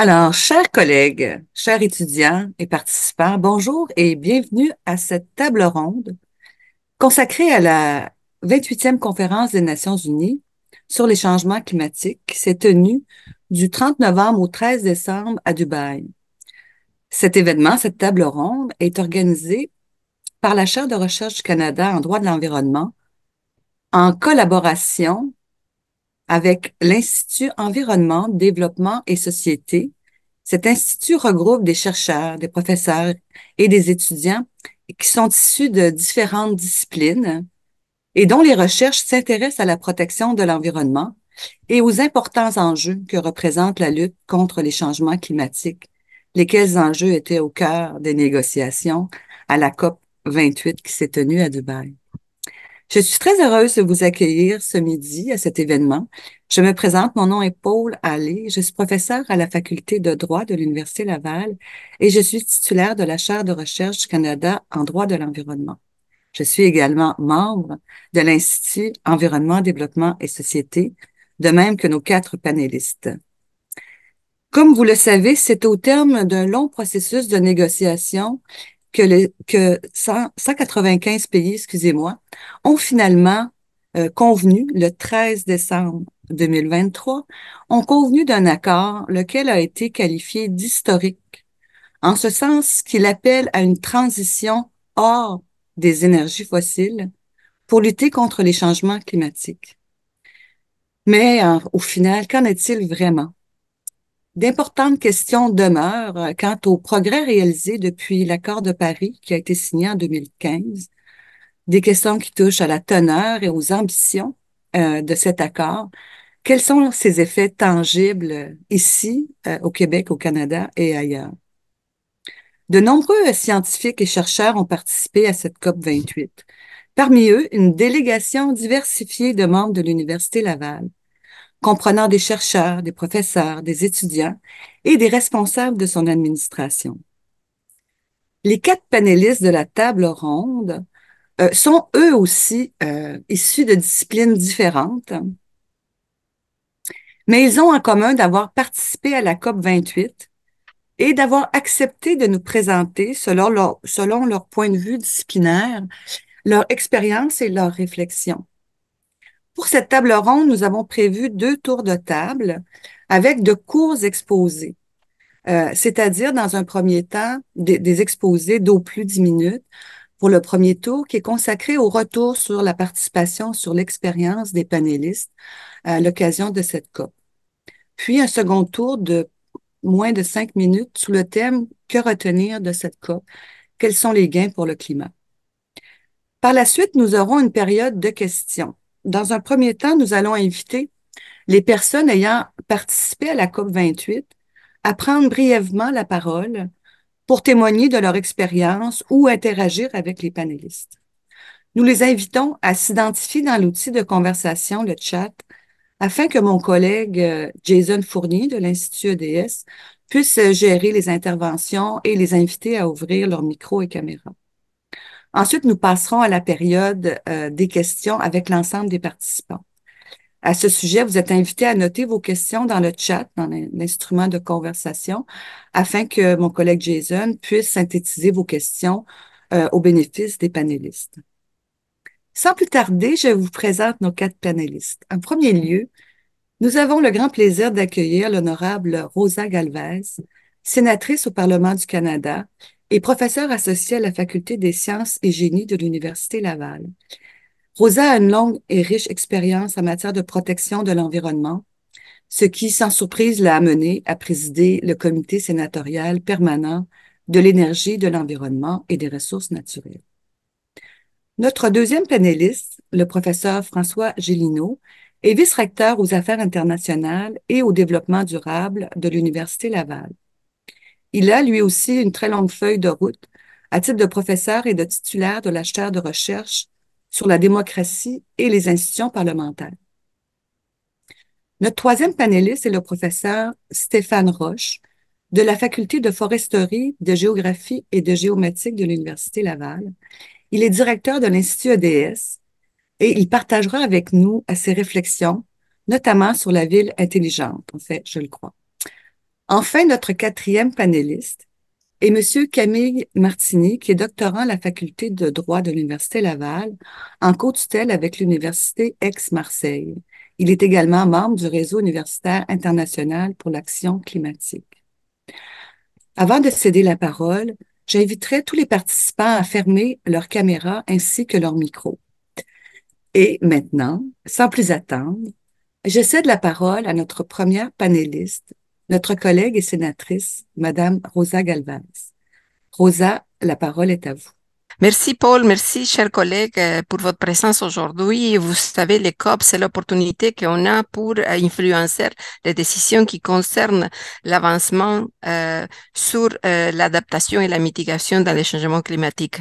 Alors, chers collègues, chers étudiants et participants, bonjour et bienvenue à cette table ronde consacrée à la 28e conférence des Nations unies sur les changements climatiques qui s'est tenue du 30 novembre au 13 décembre à Dubaï. Cet événement, cette table ronde, est organisée par la Chaire de recherche du Canada en droit de l'environnement en collaboration avec l'Institut Environnement, Développement et Société. Cet institut regroupe des chercheurs, des professeurs et des étudiants qui sont issus de différentes disciplines et dont les recherches s'intéressent à la protection de l'environnement et aux importants enjeux que représente la lutte contre les changements climatiques, lesquels enjeux étaient au cœur des négociations à la COP28 qui s'est tenue à Dubaï. Je suis très heureuse de vous accueillir ce midi à cet événement. Je me présente, mon nom est Paule Halley, je suis professeure à la Faculté de droit de l'Université Laval et je suis titulaire de la Chaire de recherche du Canada en droit de l'environnement. Je suis également membre de l'Institut Environnement, Développement et Société, de même que nos quatre panélistes. Comme vous le savez, c'est au terme d'un long processus de négociation que 195 pays, excusez-moi, ont finalement convenu le 13 décembre 2023, ont convenu d'un accord lequel a été qualifié d'historique, en ce sens qu'il appelle à une transition hors des énergies fossiles pour lutter contre les changements climatiques. Mais au final, qu'en est-il vraiment? D'importantes questions demeurent quant aux progrès réalisés depuis l'accord de Paris qui a été signé en 2015, des questions qui touchent à la teneur et aux ambitions de cet accord. Quels sont ses effets tangibles ici, au Québec, au Canada et ailleurs? De nombreux scientifiques et chercheurs ont participé à cette COP28. Parmi eux, une délégation diversifiée de membres de l'Université Laval, comprenant des chercheurs, des professeurs, des étudiants et des responsables de son administration. Les quatre panélistes de la table ronde sont eux aussi issus de disciplines différentes, mais ils ont en commun d'avoir participé à la COP28 et d'avoir accepté de nous présenter, selon leur point de vue disciplinaire, leur expérience et leurs réflexions. Pour cette table ronde, nous avons prévu deux tours de table avec de courts exposés, c'est-à-dire dans un premier temps des exposés d'au plus 10 minutes pour le premier tour qui est consacré au retour sur la participation, sur l'expérience des panélistes à l'occasion de cette COP. Puis un second tour de moins de 5 minutes sous le thème « Que retenir de cette COP? Quels sont les gains pour le climat? » Par la suite, nous aurons une période de questions. Dans un premier temps, nous allons inviter les personnes ayant participé à la COP28 à prendre brièvement la parole pour témoigner de leur expérience ou interagir avec les panélistes. Nous les invitons à s'identifier dans l'outil de conversation, le chat, afin que mon collègue Jason Fournier de l'Institut EDS puisse gérer les interventions et les inviter à ouvrir leur micro et caméra. Ensuite, nous passerons à la période des questions avec l'ensemble des participants. À ce sujet, vous êtes invités à noter vos questions dans le chat, dans l'instrument de conversation, afin que mon collègue Jason puisse synthétiser vos questions au bénéfice des panélistes. Sans plus tarder, je vous présente nos quatre panélistes. En premier lieu, nous avons le grand plaisir d'accueillir l'honorable Rosa Galvez, sénatrice au Parlement du Canada, et professeure associée à la Faculté des sciences et génie de l'Université Laval. Rosa a une longue et riche expérience en matière de protection de l'environnement, ce qui, sans surprise, l'a amenée à présider le comité sénatorial permanent de l'énergie, de l'environnement et des ressources naturelles. Notre deuxième panéliste, le professeur François Gélineau, est vice-recteur aux affaires internationales et au développement durable de l'Université Laval. Il a, lui aussi, une très longue feuille de route à titre de professeur et de titulaire de la chaire de recherche sur la démocratie et les institutions parlementaires. Notre troisième panéliste est le professeur Stéphane Roche de la Faculté de foresterie, de géographie et de géométrie de l'Université Laval. Il est directeur de l'Institut EDS et il partagera avec nous ses réflexions, notamment sur la ville intelligente, en fait, je le crois. Enfin, notre quatrième panéliste est M. Camille Martini, qui est doctorant à la faculté de droit de l'Université Laval, en co-tutelle avec l'Université Aix-Marseille. Il est également membre du Réseau universitaire international pour l'action climatique. Avant de céder la parole, j'inviterai tous les participants à fermer leur caméra ainsi que leur micro. Et maintenant, sans plus attendre, je cède la parole à notre première panéliste, notre collègue et sénatrice, Madame Rosa Galvez. Rosa, la parole est à vous. Merci Paul, merci chers collègues pour votre présence aujourd'hui. Vous savez, les COP, c'est l'opportunité qu'on a pour influencer les décisions qui concernent l'avancement sur l'adaptation et la mitigation dans les changements climatiques.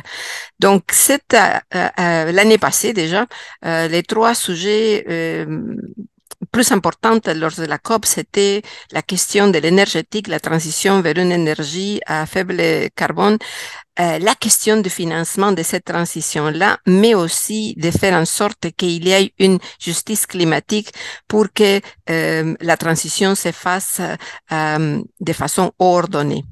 Donc, l'année passée déjà, les trois sujets plus importante lors de la COP, c'était la question de l'énergétique, la transition vers une énergie à faible carbone, la question du financement de cette transition-là, mais aussi de faire en sorte qu'il y ait une justice climatique pour que la transition se fasse de façon ordonnée.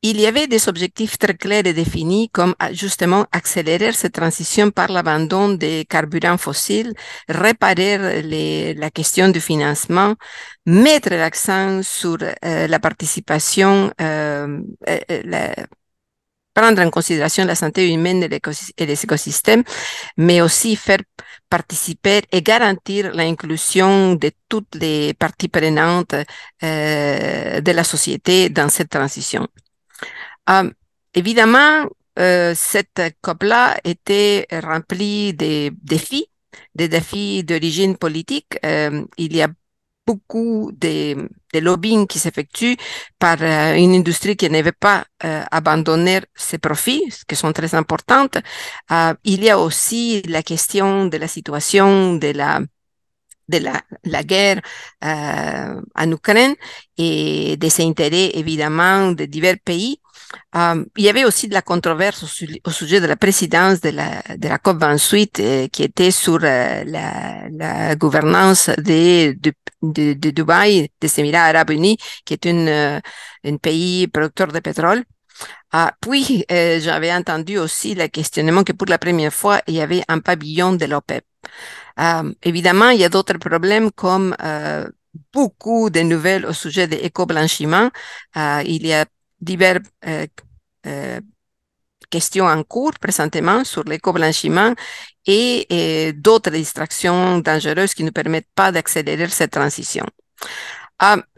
Il y avait des objectifs très clairs et définis comme justement accélérer cette transition par l'abandon des carburants fossiles, réparer la question du financement, mettre l'accent sur la participation, prendre en considération la santé humaine et les écosystèmes, mais aussi faire participer et garantir l'inclusion de toutes les parties prenantes de la société dans cette transition. Évidemment, cette COP-là était remplie de défis, d'origine politique. Il y a beaucoup de lobbying qui s'effectue par une industrie qui ne veut pas abandonner ses profits, qui sont très importantes. Il y a aussi la question de la situation de la guerre en Ukraine et des intérêts évidemment de divers pays. Il y avait aussi de la controverse au sujet de la présidence de la COP28 qui était sur la gouvernance de Dubaï, des Émirats arabes unis, qui est un pays producteur de pétrole. Puis, j'avais entendu aussi le questionnement que pour la première fois, il y avait un pavillon de l'OPEP. Évidemment, il y a d'autres problèmes comme beaucoup de nouvelles au sujet de l'éco-blanchiment. Il y a divers questions en cours présentement sur l'éco-blanchiment et d'autres distractions dangereuses qui ne permettent pas d'accélérer cette transition.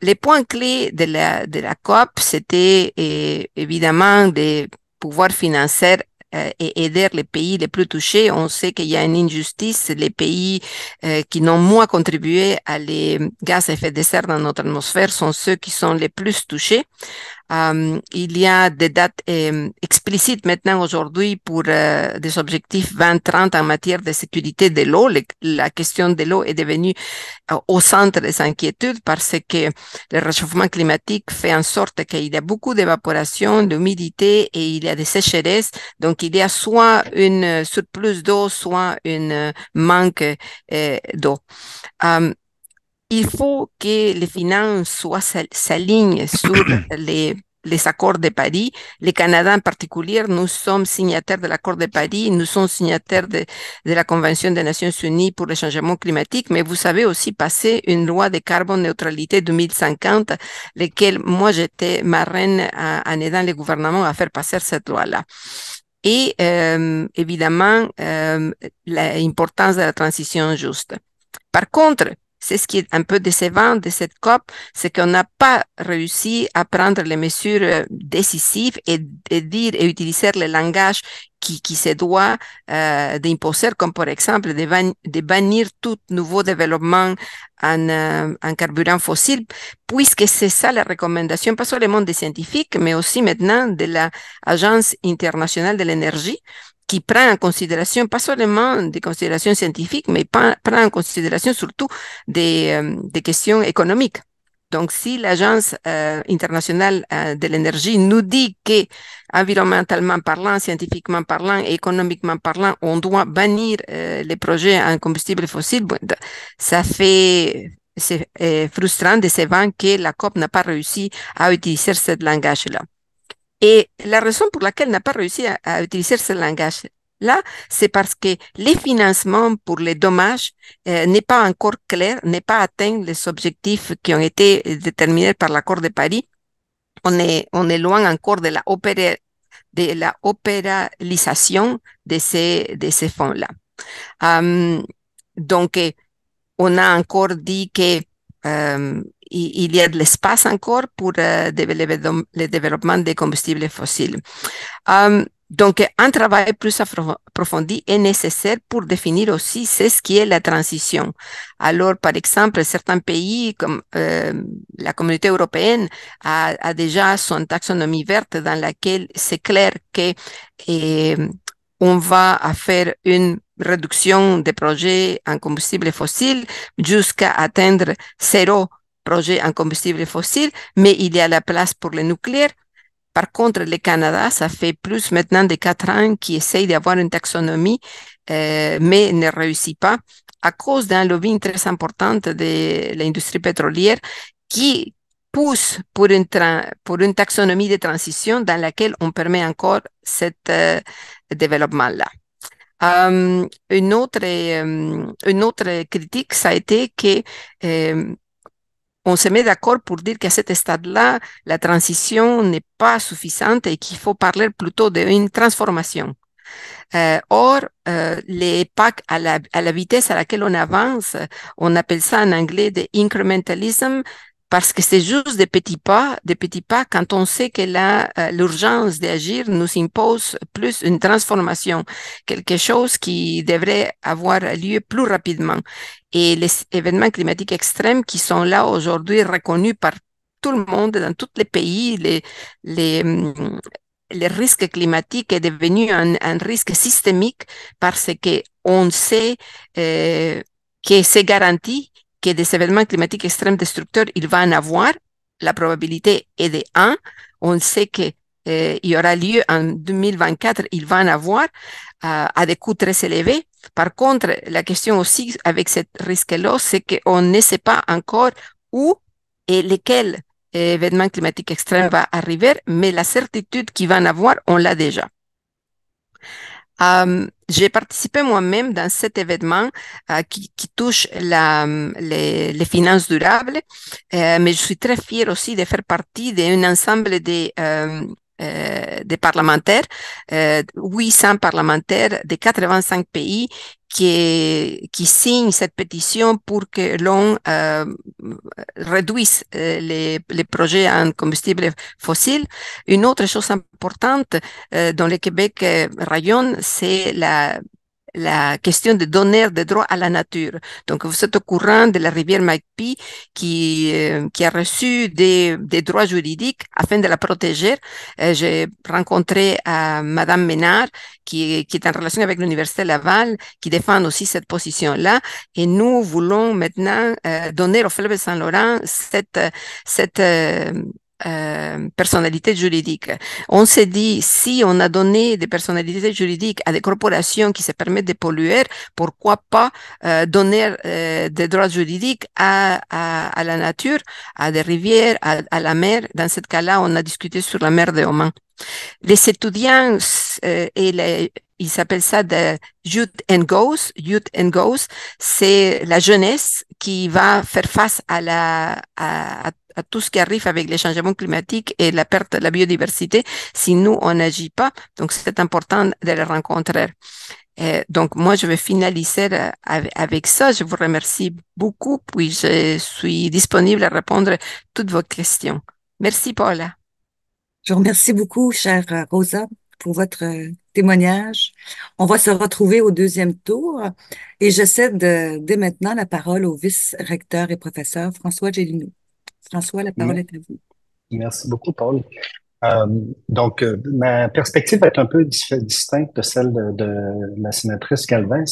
Les points clés de la COP, c'était évidemment de pouvoir financer et aider les pays les plus touchés. On sait qu'il y a une injustice, les pays qui n'ont moins contribué à les gaz à effet de serre dans notre atmosphère sont ceux qui sont les plus touchés. Il y a des dates explicites maintenant aujourd'hui pour des objectifs 2030 en matière de sécurité de l'eau. La question de l'eau est devenue au centre des inquiétudes parce que le réchauffement climatique fait en sorte qu'il y a beaucoup d'évaporation, d'humidité et il y a des sécheresses. Donc, il y a soit une surplus d'eau, soit un manque d'eau. Il faut que les finances s'alignent sur les accords de Paris. Le Canada en particulier, nous sommes signataires de l'accord de Paris, nous sommes signataires de la Convention des Nations Unies pour le changement climatique, mais vous avez aussi passé une loi de carbone neutralité 2050, laquelle moi j'étais marraine en aidant les gouvernements à faire passer cette loi-là. Et évidemment, l'importance de la transition juste. Par contre, c'est ce qui est un peu décevant de cette COP, c'est qu'on n'a pas réussi à prendre les mesures décisives et dire et utiliser le langage qui se doit d'imposer, comme par exemple de bannir tout nouveau développement en carburant fossile, puisque c'est ça la recommandation, pas seulement des scientifiques, mais aussi maintenant de l'Agence internationale de l'énergie, qui prend en considération, pas seulement des considérations scientifiques, mais prend en considération surtout des questions économiques. Donc, si l'Agence internationale de l'énergie nous dit que, environnementalement parlant, scientifiquement parlant et économiquement parlant, on doit bannir les projets en combustible fossile, ça fait c'est frustrant décevant que la COP n'a pas réussi à utiliser ce langage-là. Et la raison pour laquelle n'a pas réussi à utiliser ce langage-là, c'est parce que les financements pour les dommages n'est pas encore clair, n'est pas atteint les objectifs qui ont été déterminés par l'accord de Paris. On est loin encore de la opéralisation de ces fonds-là. Donc, on a encore dit que il y a de l'espace encore pour le développement des combustibles fossiles. Donc, un travail plus approfondi est nécessaire pour définir aussi ce qui est la transition. Alors, par exemple, certains pays comme la communauté européenne a déjà son taxonomie verte dans laquelle c'est clair que on va faire une réduction des projets en combustibles fossiles jusqu'à atteindre 0 projet en combustibles fossiles, mais il y a la place pour le nucléaire. Par contre, le Canada, ça fait plus maintenant de 4 ans qui essaye d'avoir une taxonomie, mais ne réussit pas à cause d'un lobbying très important de l'industrie pétrolière qui pousse pour une taxonomie de transition dans laquelle on permet encore cet développement-là. Une autre critique, ça a été que on se met d'accord pour dire qu'à cet stade-là, la transition n'est pas suffisante et qu'il faut parler plutôt d'une transformation. Or, les packs à la vitesse à laquelle on avance, on appelle ça en anglais de incrementalism parce que c'est juste des petits pas quand on sait que l'urgence d'agir nous impose plus une transformation, quelque chose qui devrait avoir lieu plus rapidement. Et les événements climatiques extrêmes qui sont là aujourd'hui reconnus par tout le monde, dans tous les pays, le risque climatique est devenu un risque systémique parce que on sait que c'est garanti que des événements climatiques extrêmes destructeurs, il va en avoir. La probabilité est de 1. On sait que il y aura lieu en 2024, il va en avoir à des coûts très élevés. Par contre, la question aussi avec ce risque-là, c'est qu'on ne sait pas encore où et lesquels événements climatiques extrêmes va arriver, mais la certitude qu'il va en avoir, on l'a déjà. J'ai participé moi-même dans cet événement qui touche les finances durables, mais je suis très fière aussi de faire partie d'un ensemble des parlementaires, 800 parlementaires de 85 pays qui signent cette pétition pour que l'on réduise les projets en combustibles fossiles. Une autre chose importante dont le Québec rayonne, c'est la question des donneurs de droits à la nature. Donc, vous êtes au courant de la rivière Mi'kmaq qui a reçu des droits juridiques afin de la protéger. J'ai rencontré Madame Ménard, qui est en relation avec l'Université Laval, qui défend aussi cette position-là. Et nous voulons maintenant donner au fleuve Saint-Laurent cette personnalité juridique. On s'est dit, si on a donné des personnalités juridiques à des corporations qui se permettent de polluer, pourquoi pas donner des droits juridiques à la nature, à des rivières, à la mer. Dans ce cas-là, on a discuté sur la mer de Oman. Les étudiants, ils s'appellent ça de Youth and Goes, c'est la jeunesse qui va faire face à tout ce qui arrive avec les changements climatiques et la perte de la biodiversité si nous, on n'agit pas. Donc, c'est important de les rencontrer. Donc, moi, je vais finaliser avec ça. Je vous remercie beaucoup, puis je suis disponible à répondre à toutes vos questions. Merci, Paula. Je vous remercie beaucoup, chère Rosa, pour votre témoignage. On va se retrouver au deuxième tour et je cède dès maintenant la parole au vice-recteur et professeur François Gélineau. François, la parole est à vous. Merci beaucoup, Paul. Donc, ma perspective est un peu distincte de celle de la sénatrice Galvez,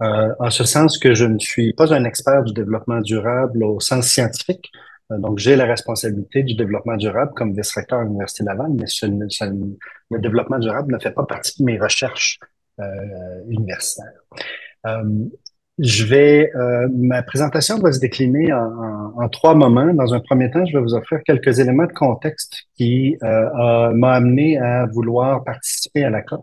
en ce sens que je ne suis pas un expert du développement durable au sens scientifique. Donc, j'ai la responsabilité du développement durable comme vice-recteur à l'Université Laval, mais le développement durable ne fait pas partie de mes recherches universitaires. Ma présentation va se décliner en trois moments. Dans un premier temps, je vais vous offrir quelques éléments de contexte qui m'a amené à vouloir participer à la COP.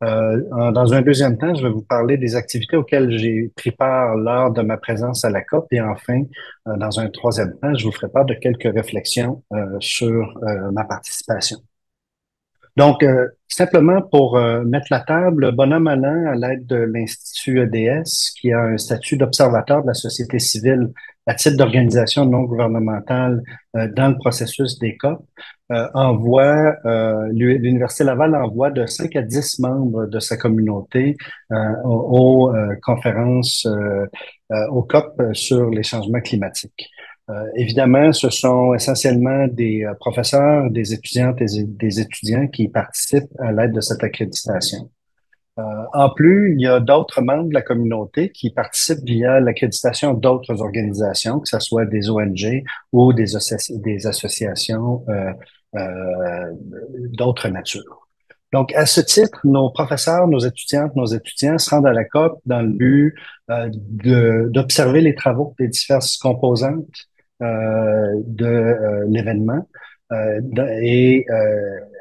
Dans un deuxième temps, je vais vous parler des activités auxquelles j'ai pris part lors de ma présence à la COP. Et enfin, dans un troisième temps, je vous ferai part de quelques réflexions sur ma participation. Donc, simplement pour mettre la table, bonhomme allant à l'aide de l'Institut EDS, qui a un statut d'observateur de la société civile à titre d'organisation non gouvernementale dans le processus des COP, l'Université Laval envoie de 5 à 10 membres de sa communauté aux conférences, aux COP sur les changements climatiques. Évidemment, ce sont essentiellement des professeurs, des étudiantes et des étudiants qui participent à l'aide de cette accréditation. En plus, il y a d'autres membres de la communauté qui participent via l'accréditation d'autres organisations, que ce soit des ONG ou des associations d'autres natures. Donc, à ce titre, nos professeurs, nos étudiantes, nos étudiants se rendent à la COP dans le but d'observer les travaux des diverses composantes de l'événement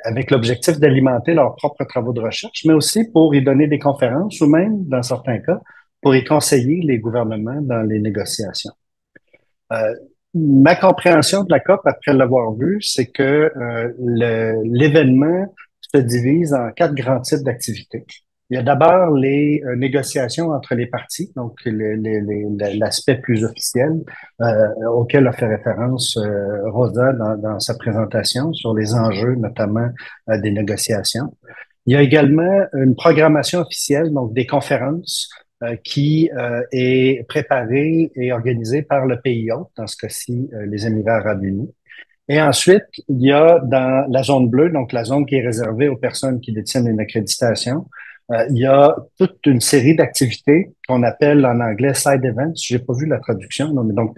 avec l'objectif d'alimenter leurs propres travaux de recherche, mais aussi pour y donner des conférences ou même, dans certains cas, pour y conseiller les gouvernements dans les négociations. Ma compréhension de la COP, après l'avoir vue, c'est que l'événement se divise en 4 grands types d'activités. Il y a d'abord les négociations entre les parties, donc l'aspect plus officiel auquel a fait référence Rosa dans sa présentation sur les enjeux notamment des négociations. Il y a également une programmation officielle, donc des conférences qui est préparée et organisée par le pays hôte, dans ce cas-ci les Émirats arabes unis. Et ensuite, il y a dans la zone bleue, donc la zone qui est réservée aux personnes qui détiennent une accréditation, il y a toute une série d'activités qu'on appelle en anglais « side events ». J'ai pas vu la traduction, non, mais donc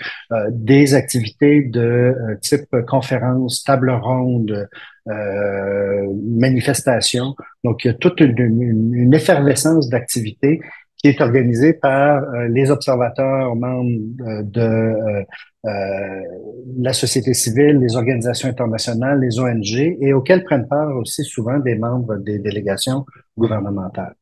des activités de type conférence, table ronde, manifestation. Donc, il y a toute une effervescence d'activités qui est organisée par les observateurs, membres de la société civile, les organisations internationales, les ONG, et auxquelles prennent part aussi souvent des membres des délégations gouvernementales.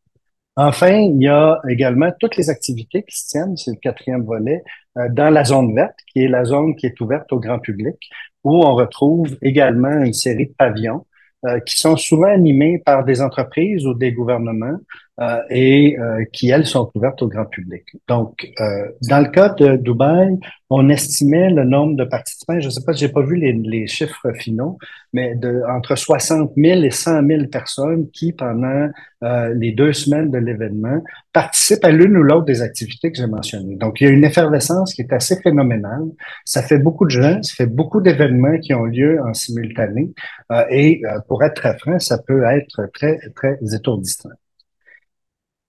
Enfin, il y a également toutes les activités qui se tiennent, c'est le quatrième volet, dans la zone verte, qui est la zone qui est ouverte au grand public, où on retrouve également une série de pavillons qui sont souvent animés par des entreprises ou des gouvernements et qui, elles, sont ouvertes au grand public. Donc, dans le cas de Dubaï, on estimait le nombre de participants, je ne sais pas, j'ai pas vu les chiffres finaux, mais entre 60 000 et 100 000 personnes qui, pendant les 2 semaines de l'événement, participent à l'une ou l'autre des activités que j'ai mentionnées. Donc, il y a une effervescence qui est assez phénoménale. Ça fait beaucoup de gens, ça fait beaucoup d'événements qui ont lieu en simultané et pour être très franc, ça peut être très, très étourdissant.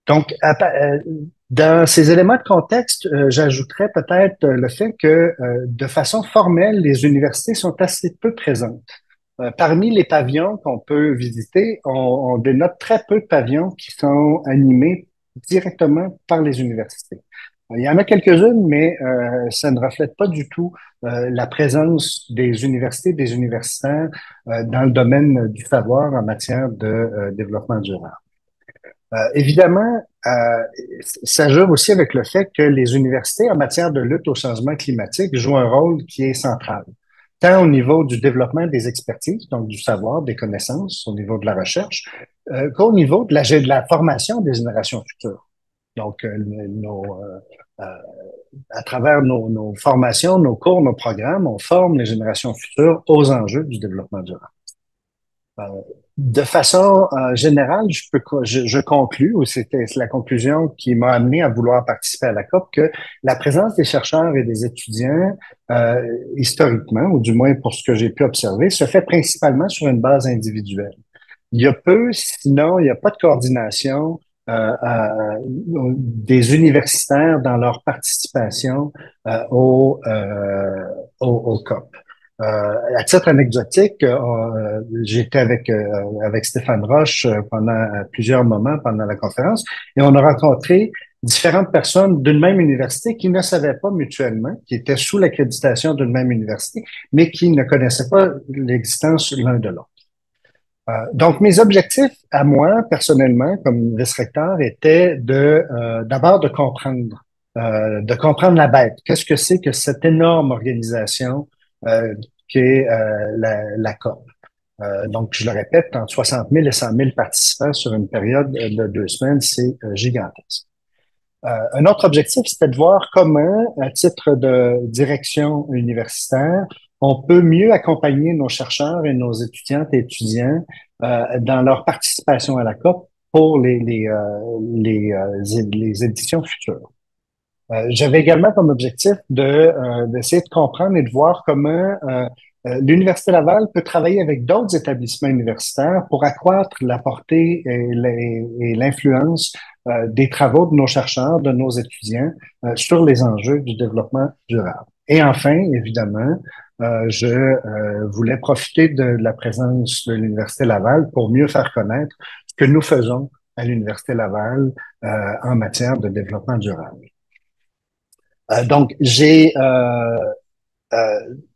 Donc, dans ces éléments de contexte, j'ajouterais peut-être le fait que, de façon formelle, les universités sont assez peu présentes. Parmi les pavillons qu'on peut visiter, on dénote très peu de pavillons qui sont animés directement par les universités. Il y en a quelques-unes, mais ça ne reflète pas du tout la présence des universités, des universitaires dans le domaine du savoir en matière de développement durable. Évidemment, ça joue aussi avec le fait que les universités en matière de lutte au changement climatique jouent un rôle qui est central, tant au niveau du développement des expertises, donc du savoir, des connaissances, au niveau de la recherche, qu'au niveau de la formation des générations futures. Donc, à travers nos formations, nos cours, nos programmes, on forme les générations futures aux enjeux du développement durable. De façon générale, je conclus, ou c'était la conclusion qui m'a amené à vouloir participer à la COP, que la présence des chercheurs et des étudiants, historiquement, ou du moins pour ce que j'ai pu observer, se fait principalement sur une base individuelle. Il y a peu, sinon il n'y a pas de coordination des universitaires dans leur participation au COP. À titre anecdotique, j'étais avec Stéphane Roche pendant plusieurs moments pendant la conférence et on a rencontré différentes personnes d'une même université qui ne savaient pas mutuellement, qui étaient sous l'accréditation d'une même université, mais qui ne connaissaient pas l'existence l'un de l'autre. Donc, mes objectifs à moi, personnellement, comme vice-recteur, étaient d'abord de comprendre la bête. Qu'est-ce que c'est que cette énorme organisation qu'est la COP? Donc, je le répète, entre 60 000 et 100 000 participants sur une période de 2 semaines, c'est gigantesque. Un autre objectif, c'était de voir comment, à titre de direction universitaire, on peut mieux accompagner nos chercheurs et nos étudiantes et étudiants dans leur participation à la COP pour les éditions futures. J'avais également comme objectif d'essayer de comprendre et de voir comment l'Université Laval peut travailler avec d'autres établissements universitaires pour accroître la portée et l'influence des travaux de nos chercheurs, de nos étudiants sur les enjeux du développement durable. Et enfin, évidemment, je voulais profiter de la présence de l'Université Laval pour mieux faire connaître ce que nous faisons à l'Université Laval en matière de développement durable. Donc,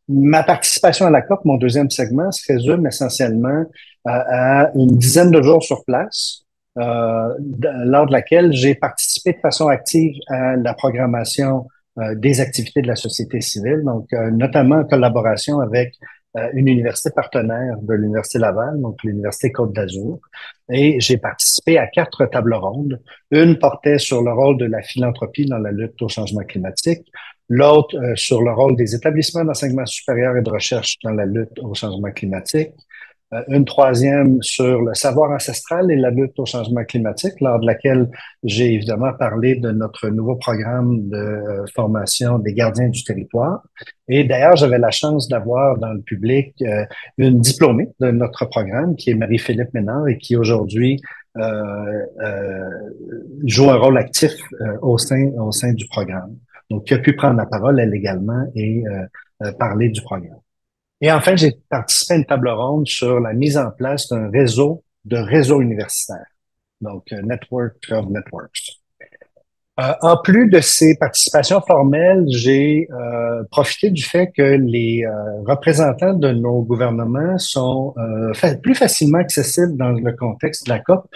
ma participation à la COP, mon deuxième segment, se résume essentiellement à une dizaine de jours sur place, lors de laquelle j'ai participé de façon active à la programmation des activités de la société civile, donc notamment en collaboration avec une université partenaire de l'Université Laval, donc l'Université Côte-d'Azur, et j'ai participé à 4 tables rondes. Une portait sur le rôle de la philanthropie dans la lutte au changement climatique, l'autre sur le rôle des établissements d'enseignement supérieur et de recherche dans la lutte au changement climatique, une troisième sur le savoir ancestral et la lutte au changement climatique, lors de laquelle j'ai évidemment parlé de notre nouveau programme de formation des gardiens du territoire. Et d'ailleurs, j'avais la chance d'avoir dans le public une diplômée de notre programme, qui est Marie-Philippe Ménard et qui aujourd'hui joue un rôle actif au sein du programme. Donc, qui a pu prendre la parole, elle également, et parler du programme. Et enfin, j'ai participé à une table ronde sur la mise en place d'un réseau de réseaux universitaires, donc Network of Networks. En plus de ces participations formelles, j'ai profité du fait que les représentants de nos gouvernements sont plus facilement accessibles dans le contexte de la COP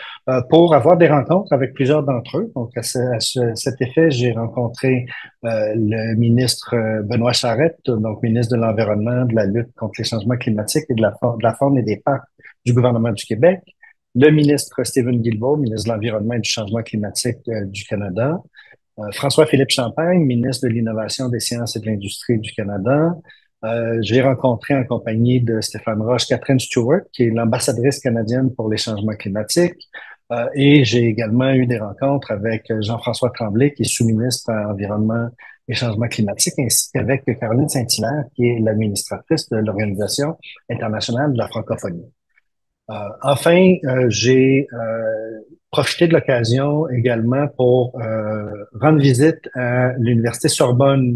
pour avoir des rencontres avec plusieurs d'entre eux. Donc, à cet effet, j'ai rencontré le ministre Benoît Charette, donc ministre de l'Environnement, de la lutte contre les changements climatiques et de la faune et des parcs du gouvernement du Québec, le ministre Stephen Guilbault, ministre de l'Environnement et du Changement climatique du Canada, François-Philippe Champagne, ministre de l'Innovation, des Sciences et de l'Industrie du Canada. J'ai rencontré en compagnie de Stéphane Roche Catherine Stewart, qui est l'ambassadrice canadienne pour les changements climatiques. Et j'ai également eu des rencontres avec Jean-François Tremblay, qui est sous-ministre à l'Environnement et Changement climatique, ainsi qu'avec Caroline Saint-Hilaire, qui est l'administratrice de l'Organisation internationale de la francophonie. Enfin, j'ai profité de l'occasion également pour rendre visite à l'université Sorbonne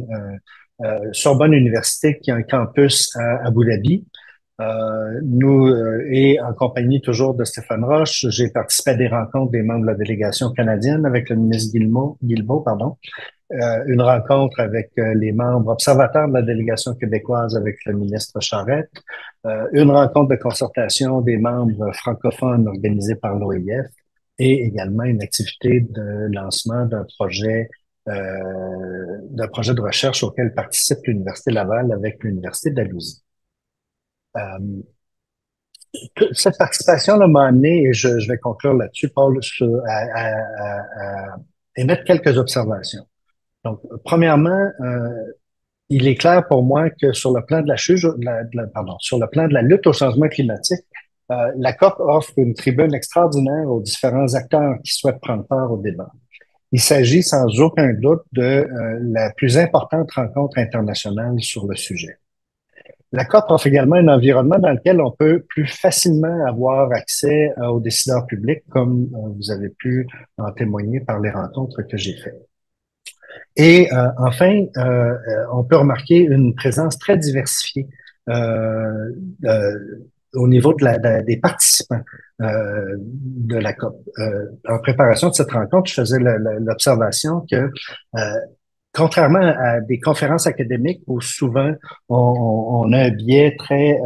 Université, qui a un campus à Abu Dhabi. Et en compagnie toujours de Stéphane Roche, j'ai participé à des rencontres des membres de la délégation canadienne avec le ministre Guilbault, pardon. Une rencontre avec les membres observateurs de la délégation québécoise avec le ministre Charette, une rencontre de concertation des membres francophones organisée par l'OIF et également une activité de lancement d'un projet de recherche auquel participe l'Université Laval avec l'Université d'Alousie. Cette participation-là m'a amené, et je vais conclure là-dessus, Paul, à émettre quelques observations. Donc, premièrement, il est clair pour moi que sur le plan de la lutte au changement climatique, la COP offre une tribune extraordinaire aux différents acteurs qui souhaitent prendre part au débat. Il s'agit sans aucun doute de la plus importante rencontre internationale sur le sujet. La COP offre également un environnement dans lequel on peut plus facilement avoir accès aux décideurs publics, comme vous avez pu en témoigner par les rencontres que j'ai faites. Et enfin, on peut remarquer une présence très diversifiée au niveau de des participants de la COP. En préparation de cette rencontre, je faisais l'observation que contrairement à des conférences académiques où souvent on a un biais très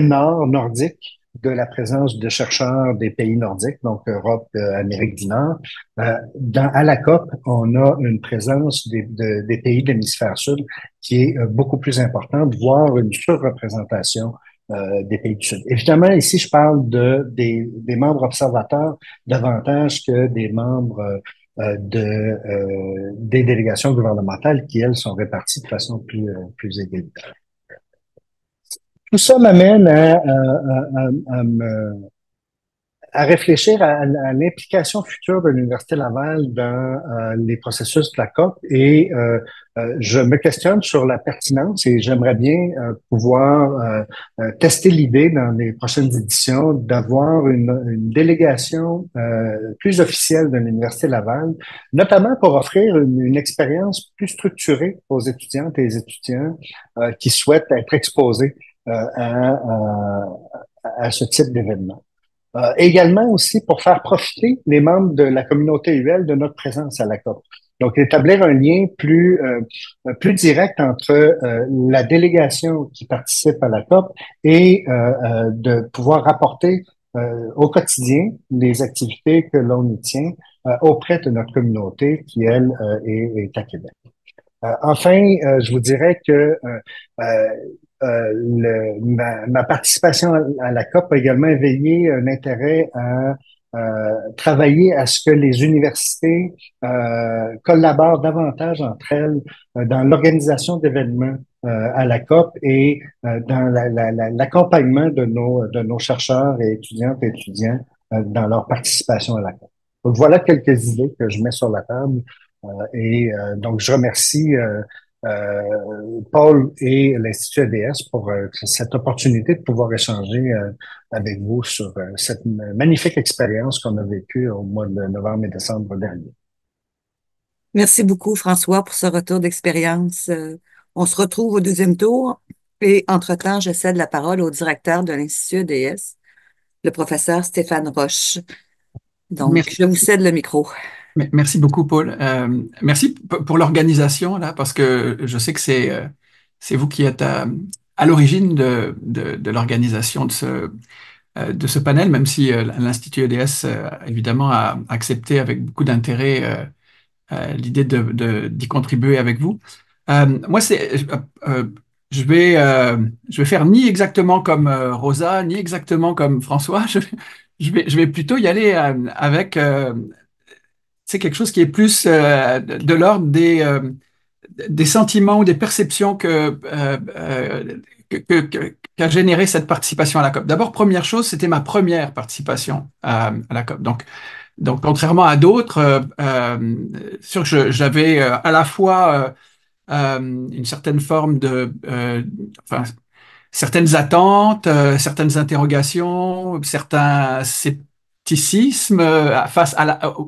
nordique de la présence de chercheurs des pays nordiques, donc Europe, Amérique du Nord. À la COP, on a une présence des pays de l'hémisphère sud qui est beaucoup plus importante, voire une surreprésentation des pays du sud. Évidemment, ici, je parle des membres observateurs davantage que des membres des délégations gouvernementales qui, elles, sont réparties de façon plus égalitaire. Tout ça m'amène à réfléchir à l'implication future de l'Université Laval dans les processus de la COP et je me questionne sur la pertinence et j'aimerais bien pouvoir tester l'idée dans les prochaines éditions d'avoir une délégation plus officielle de l'Université Laval, notamment pour offrir une expérience plus structurée aux étudiantes et les étudiants qui souhaitent être exposés à ce type d'événement. Également aussi pour faire profiter les membres de la communauté UL de notre présence à la COP. Donc, établir un lien plus direct entre la délégation qui participe à la COP et de pouvoir rapporter au quotidien les activités que l'on y tient auprès de notre communauté qui, elle, est à Québec. Enfin, je vous dirais que ma participation à la COP a également éveillé un intérêt à travailler à ce que les universités collaborent davantage entre elles dans l'organisation d'événements à la COP et dans l'accompagnement de nos chercheurs et étudiantes et étudiants dans leur participation à la COP. Donc, voilà quelques idées que je mets sur la table donc je remercie Paul et l'Institut EDS pour cette opportunité de pouvoir échanger avec vous sur cette magnifique expérience qu'on a vécue au mois de novembre et décembre dernier. Merci beaucoup, François, pour ce retour d'expérience. On se retrouve au deuxième tour et, entre-temps, je cède la parole au directeur de l'Institut EDS, le professeur Stéphane Roche. Donc, merci. Je vous cède le micro. Merci beaucoup, Paul. Merci pour l'organisation, là, parce que je sais que c'est vous qui êtes à l'origine de l'organisation de ce panel, même si l'Institut EDS, évidemment, a accepté avec beaucoup d'intérêt l'idée d'y contribuer avec vous. Moi, je vais faire ni exactement comme Rosa, ni exactement comme François. Je vais plutôt y aller avec c'est quelque chose qui est plus de l'ordre des sentiments ou des perceptions qu'a généré cette participation à la COP. D'abord, première chose, c'était ma première participation à la COP. Donc contrairement à d'autres, sûr que j'avais à la fois une certaine forme de certaines attentes, certaines interrogations, certains scepticismes face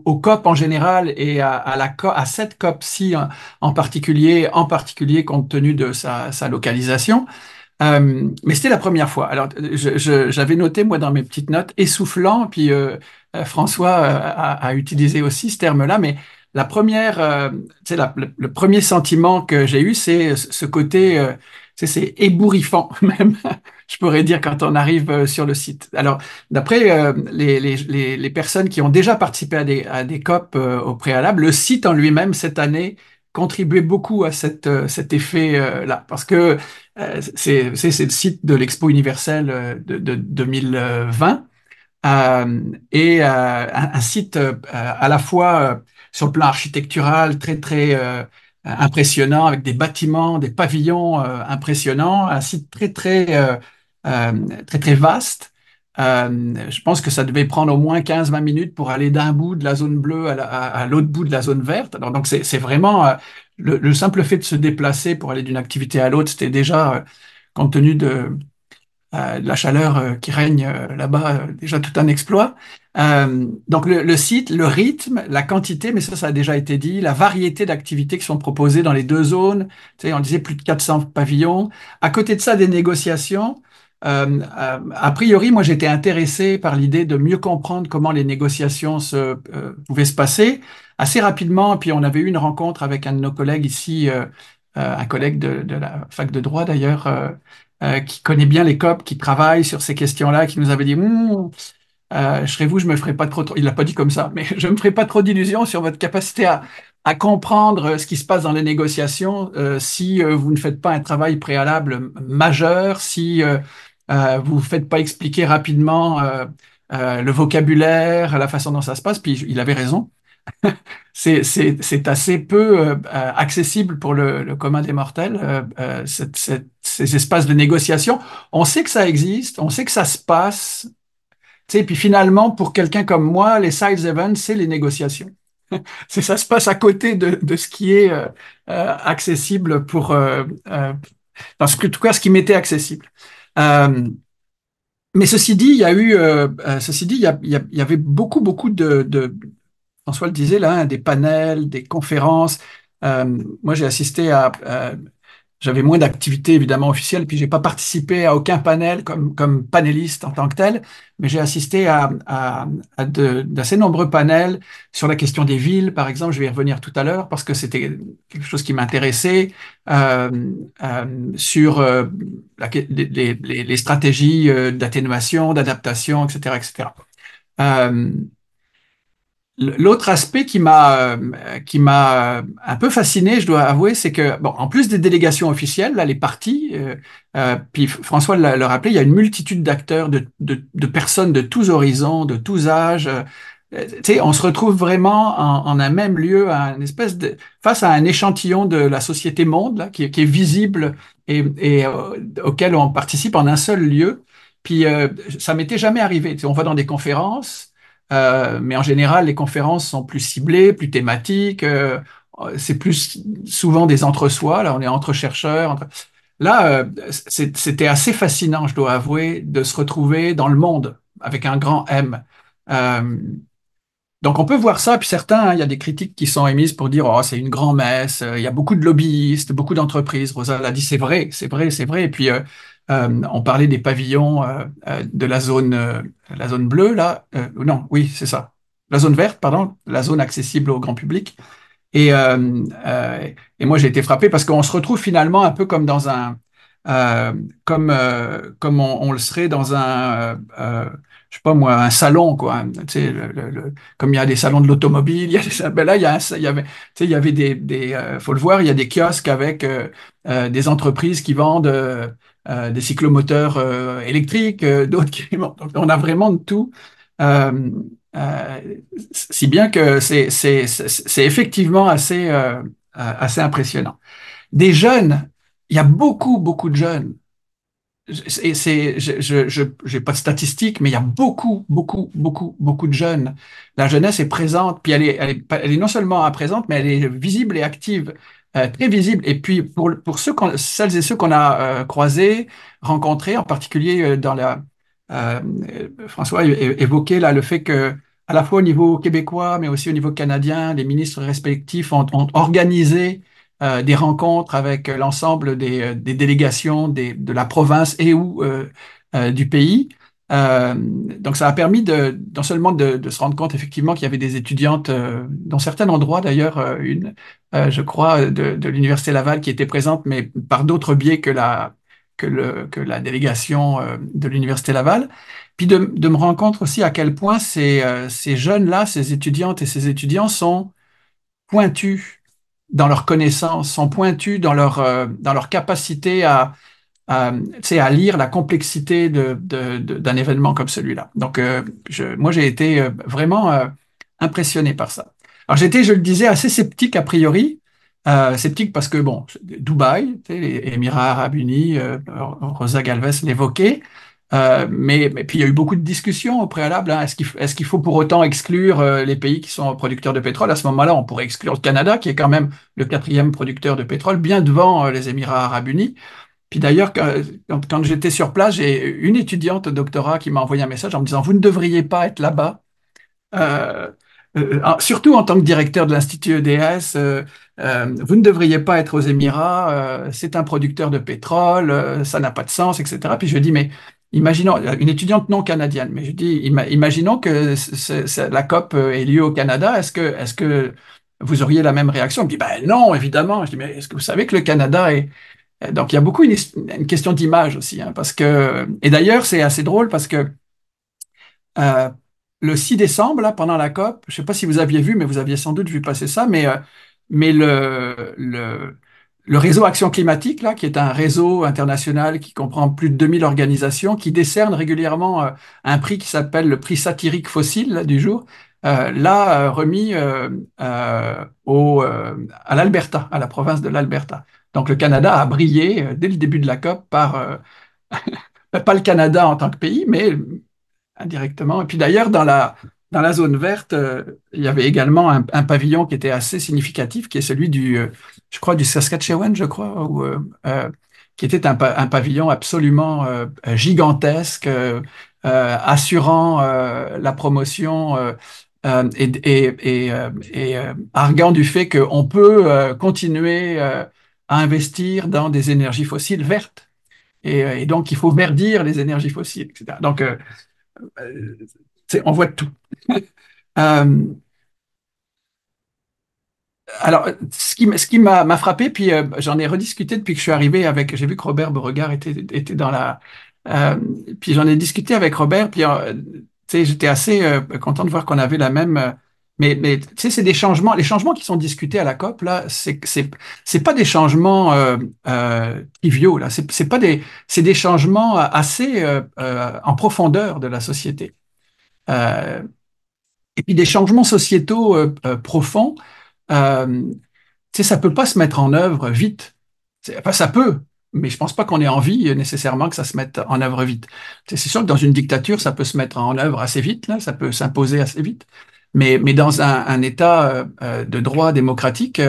aux COP en général et à cette COP-ci en particulier compte tenu de sa localisation. Mais c'était la première fois. Alors, j'avais noté, moi, dans mes petites notes, essoufflant, puis François a utilisé aussi ce terme-là, mais la première, le premier sentiment que j'ai eu, c'est ce côté... c'est ébouriffant même, je pourrais dire, quand on arrive sur le site. Alors, d'après les personnes qui ont déjà participé à des COP au préalable, le site en lui-même, cette année, contribuait beaucoup à cet effet-là, parce que c'est le site de l'Expo universelle de 2020, et un site à la fois sur le plan architectural très, très... impressionnant, avec des bâtiments, des pavillons impressionnants, un site très, très, très, très vaste. Je pense que ça devait prendre au moins 15-20 minutes pour aller d'un bout de la zone bleue à l'autre bout de la zone verte. Alors, donc, c'est vraiment le simple fait de se déplacer pour aller d'une activité à l'autre, c'était déjà, compte tenu la chaleur qui règne là-bas, déjà tout un exploit. Donc le site, le rythme, la quantité, mais ça a déjà été dit, la variété d'activités qui sont proposées dans les deux zones, tu sais, on disait plus de 400 pavillons. À côté de ça, des négociations. A priori, moi, j'étais intéressé par l'idée de mieux comprendre comment les négociations pouvaient se passer. Assez rapidement, puis on avait eu une rencontre avec un de nos collègues ici, un collègue de la fac de droit d'ailleurs, qui connaît bien les COP, qui travaille sur ces questions-là, qui nous avait dit je serais vous, je me ferai pas trop, il l'a pas dit comme ça, mais je me ferai pas trop d'illusions sur votre capacité à comprendre ce qui se passe dans les négociations si vous ne faites pas un travail préalable majeur, si vous ne faites pas expliquer rapidement le vocabulaire, la façon dont ça se passe. Puis il avait raison. C'est assez peu accessible pour le commun des mortels, ces espaces de négociation. On sait que ça existe, on sait que ça se passe. Tu sais, puis finalement, pour quelqu'un comme moi, les side events, c'est les négociations. Ça se passe à côté de ce qui est accessible pour... en tout cas, ce qui m'était accessible. Mais ceci dit, il y a eu... ceci dit, il y avait beaucoup de... François le disait là, hein, des panels, des conférences. Moi, j'ai assisté à... j'avais moins d'activités évidemment officielles, puis j'ai pas participé à aucun panel comme panéliste en tant que tel, mais j'ai assisté à d'assez nombreux panels sur la question des villes, par exemple. Je vais y revenir tout à l'heure parce que c'était quelque chose qui m'intéressait, sur les stratégies d'atténuation, d'adaptation, etc., etc. L'autre aspect qui m'a un peu fasciné, je dois avouer, c'est que, bon, en plus des délégations officielles, là, les partis, puis François le rappelait, il y a une multitude d'acteurs, de personnes de tous horizons, de tous âges. Tu sais, on se retrouve vraiment en un même lieu, face à un échantillon de la société monde, là, qui est visible et auquel on participe en un seul lieu. Puis ça m'était jamais arrivé. Tu sais, on va dans des conférences. Mais en général, les conférences sont plus ciblées, plus thématiques. C'est plus souvent des entre-soi. Là, on est entre chercheurs. Là, c'était assez fascinant, je dois avouer, de se retrouver dans le monde avec un grand M. Donc, on peut voir ça. Puis certains, hein, il y a des critiques qui sont émises pour dire « Oh, c'est une grand-messe. Il y a beaucoup de lobbyistes, beaucoup d'entreprises. » Rosa l'a dit, c'est vrai, c'est vrai, c'est vrai. Et puis... on parlait des pavillons de la zone bleue, là. Non, oui, c'est ça. La zone verte, pardon, la zone accessible au grand public. Et moi, j'ai été frappé parce qu'on se retrouve finalement un peu comme dans un... comme on le serait dans un... je sais pas moi, un salon, quoi. Tu sais, comme il y a des salons de l'automobile, ben là, il y avait des faut le voir, il y a des kiosques avec des entreprises qui vendent des cyclomoteurs électriques, d'autres qui... Donc, on a vraiment de tout. Si bien que c'est effectivement assez impressionnant. Des jeunes, il y a beaucoup de jeunes. J'ai pas de statistiques, mais il y a beaucoup de jeunes. La jeunesse est présente, puis elle est non seulement présente, mais elle est visible et active, très visible. Et puis pour celles et ceux qu'on a croisés, rencontrés, en particulier dans la François évoquait là le fait que à la fois au niveau québécois, mais aussi au niveau canadien, les ministres respectifs ont organisé des rencontres avec l'ensemble des délégations de la province et ou du pays. Donc ça a permis non seulement de se rendre compte effectivement qu'il y avait des étudiantes, dont certains en droit d'ailleurs, je crois, de l'Université Laval qui était présente, mais par d'autres biais que la délégation de l'Université Laval. Puis de me rendre compte aussi à quel point ces jeunes-là, ces étudiantes et ces étudiants sont pointus dans leurs connaissances, sont pointus dans leur capacité à lire la complexité d'un événement comme celui-là. Donc, moi, j'ai été vraiment impressionné par ça. Alors, j'étais, je le disais, assez sceptique a priori, sceptique parce que, bon, Dubaï, les Émirats Arabes Unis, Rosa Galvez l'évoquait, mais puis il y a eu beaucoup de discussions au préalable, hein. Est-ce qu'il faut pour autant exclure les pays qui sont producteurs de pétrole? À ce moment-là, on pourrait exclure le Canada, qui est quand même le 4e producteur de pétrole, bien devant les Émirats Arabes Unis. Puis d'ailleurs, quand j'étais sur place, j'ai une étudiante de doctorat qui m'a envoyé un message en me disant « Vous ne devriez pas être là-bas, surtout en tant que directeur de l'Institut EDS, vous ne devriez pas être aux Émirats, c'est un producteur de pétrole, ça n'a pas de sens, etc. » Puis je dis « Mais imaginons, une étudiante non canadienne, mais je dis imaginons que la COP ait lieu au Canada, est-ce que vous auriez la même réaction ?» Elle me dit « Ben non, évidemment. » Je dis « Mais est-ce que vous savez que le Canada est… » Donc, il y a beaucoup une question d'image aussi, hein, parce que, et d'ailleurs, c'est assez drôle parce que le 6 décembre, là, pendant la COP, je ne sais pas si vous aviez vu, mais vous aviez sans doute vu passer ça, mais le réseau Action climatique, là, qui est un réseau international qui comprend plus de 2000 organisations, qui décerne régulièrement un prix qui s'appelle le prix satirique fossile là, du jour, l'a remis à l'Alberta, à la province de l'Alberta. Donc, le Canada a brillé dès le début de la COP par, pas le Canada en tant que pays, mais indirectement. Et puis d'ailleurs, dans la zone verte, il y avait également un pavillon qui était assez significatif, qui est celui du Saskatchewan, je crois, où, qui était un pavillon absolument gigantesque, assurant la promotion et arguant du fait qu'on peut continuer à investir dans des énergies fossiles vertes. Et donc, il faut verdir les énergies fossiles, etc. Donc, on voit de tout. Alors, ce qui m'a frappé, puis j'en ai rediscuté depuis que je suis arrivé avec… J'ai vu que Robert Beauregard était dans la… puis j'en ai discuté avec Robert, puis j'étais assez content de voir qu'on avait la même… Mais tu sais, c'est des changements. Les changements qui sont discutés à la COP là, c'est pas des changements triviaux là. C'est des changements assez en profondeur de la société. Et puis des changements sociétaux profonds. Tu sais, ça peut pas se mettre en œuvre vite. Enfin, ça peut, mais je pense pas qu'on ait envie nécessairement que ça se mette en œuvre vite. Tu sais, c'est sûr que dans une dictature, ça peut se mettre en œuvre assez vite là. Ça peut s'imposer assez vite. Mais dans un État de droit démocratique,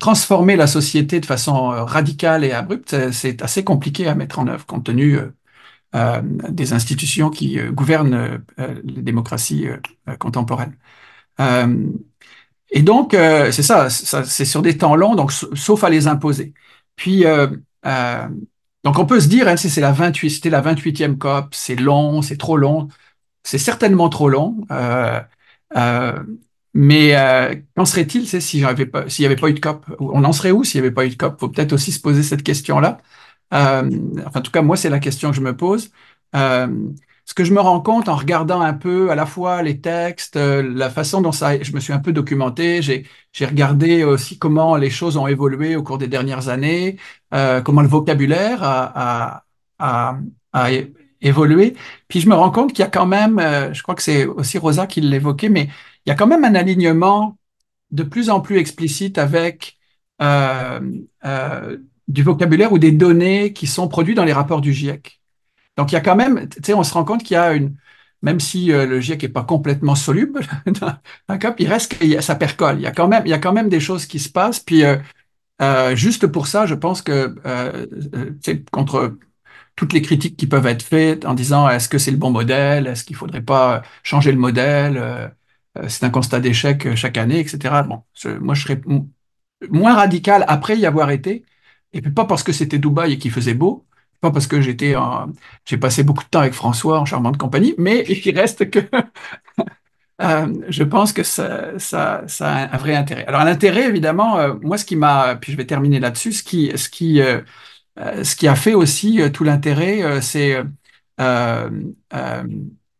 transformer la société de façon radicale et abrupte, c'est assez compliqué à mettre en œuvre, compte tenu des institutions qui gouvernent les démocraties contemporaines. Et donc, c'est ça, c'est sur des temps longs, donc sauf à les imposer. Puis, donc on peut se dire, hein, c'était la 28e COP, c'est long, c'est trop long. C'est certainement trop long, mais qu'en serait-il s'il n'y avait pas eu de COP? On en serait où s'il n'y avait pas eu de COP? Il faut peut-être aussi se poser cette question-là. Enfin, en tout cas, moi, c'est la question que je me pose. Ce que je me rends compte en regardant un peu à la fois les textes, la façon dont je me suis un peu documenté, j'ai regardé aussi comment les choses ont évolué au cours des dernières années, comment le vocabulaire a évoluer. Puis je me rends compte qu'il y a quand même, je crois que c'est aussi Rosa qui l'évoquait, mais il y a quand même un alignement de plus en plus explicite avec du vocabulaire ou des données qui sont produites dans les rapports du GIEC. Donc il y a quand même, tu sais, on se rend compte qu'il y a une… Même si le GIEC n'est pas complètement soluble, dans la COP, il reste, ça percole. Il y a quand même des choses qui se passent. Puis juste pour ça, je pense que c'est contre… toutes les critiques qui peuvent être faites en disant est-ce que c'est le bon modèle, est-ce qu'il ne faudrait pas changer le modèle, c'est un constat d'échec chaque année, etc. Bon, moi, je serais moins radical après y avoir été, et puis pas parce que c'était Dubaï et qu'il faisait beau, pas parce que j'ai passé beaucoup de temps avec François en charmante compagnie, mais il reste que je pense que ça a un vrai intérêt. Alors, l'intérêt, évidemment, moi, ce qui m'a… Puis je vais terminer là-dessus, ce qui a fait aussi tout l'intérêt, c'est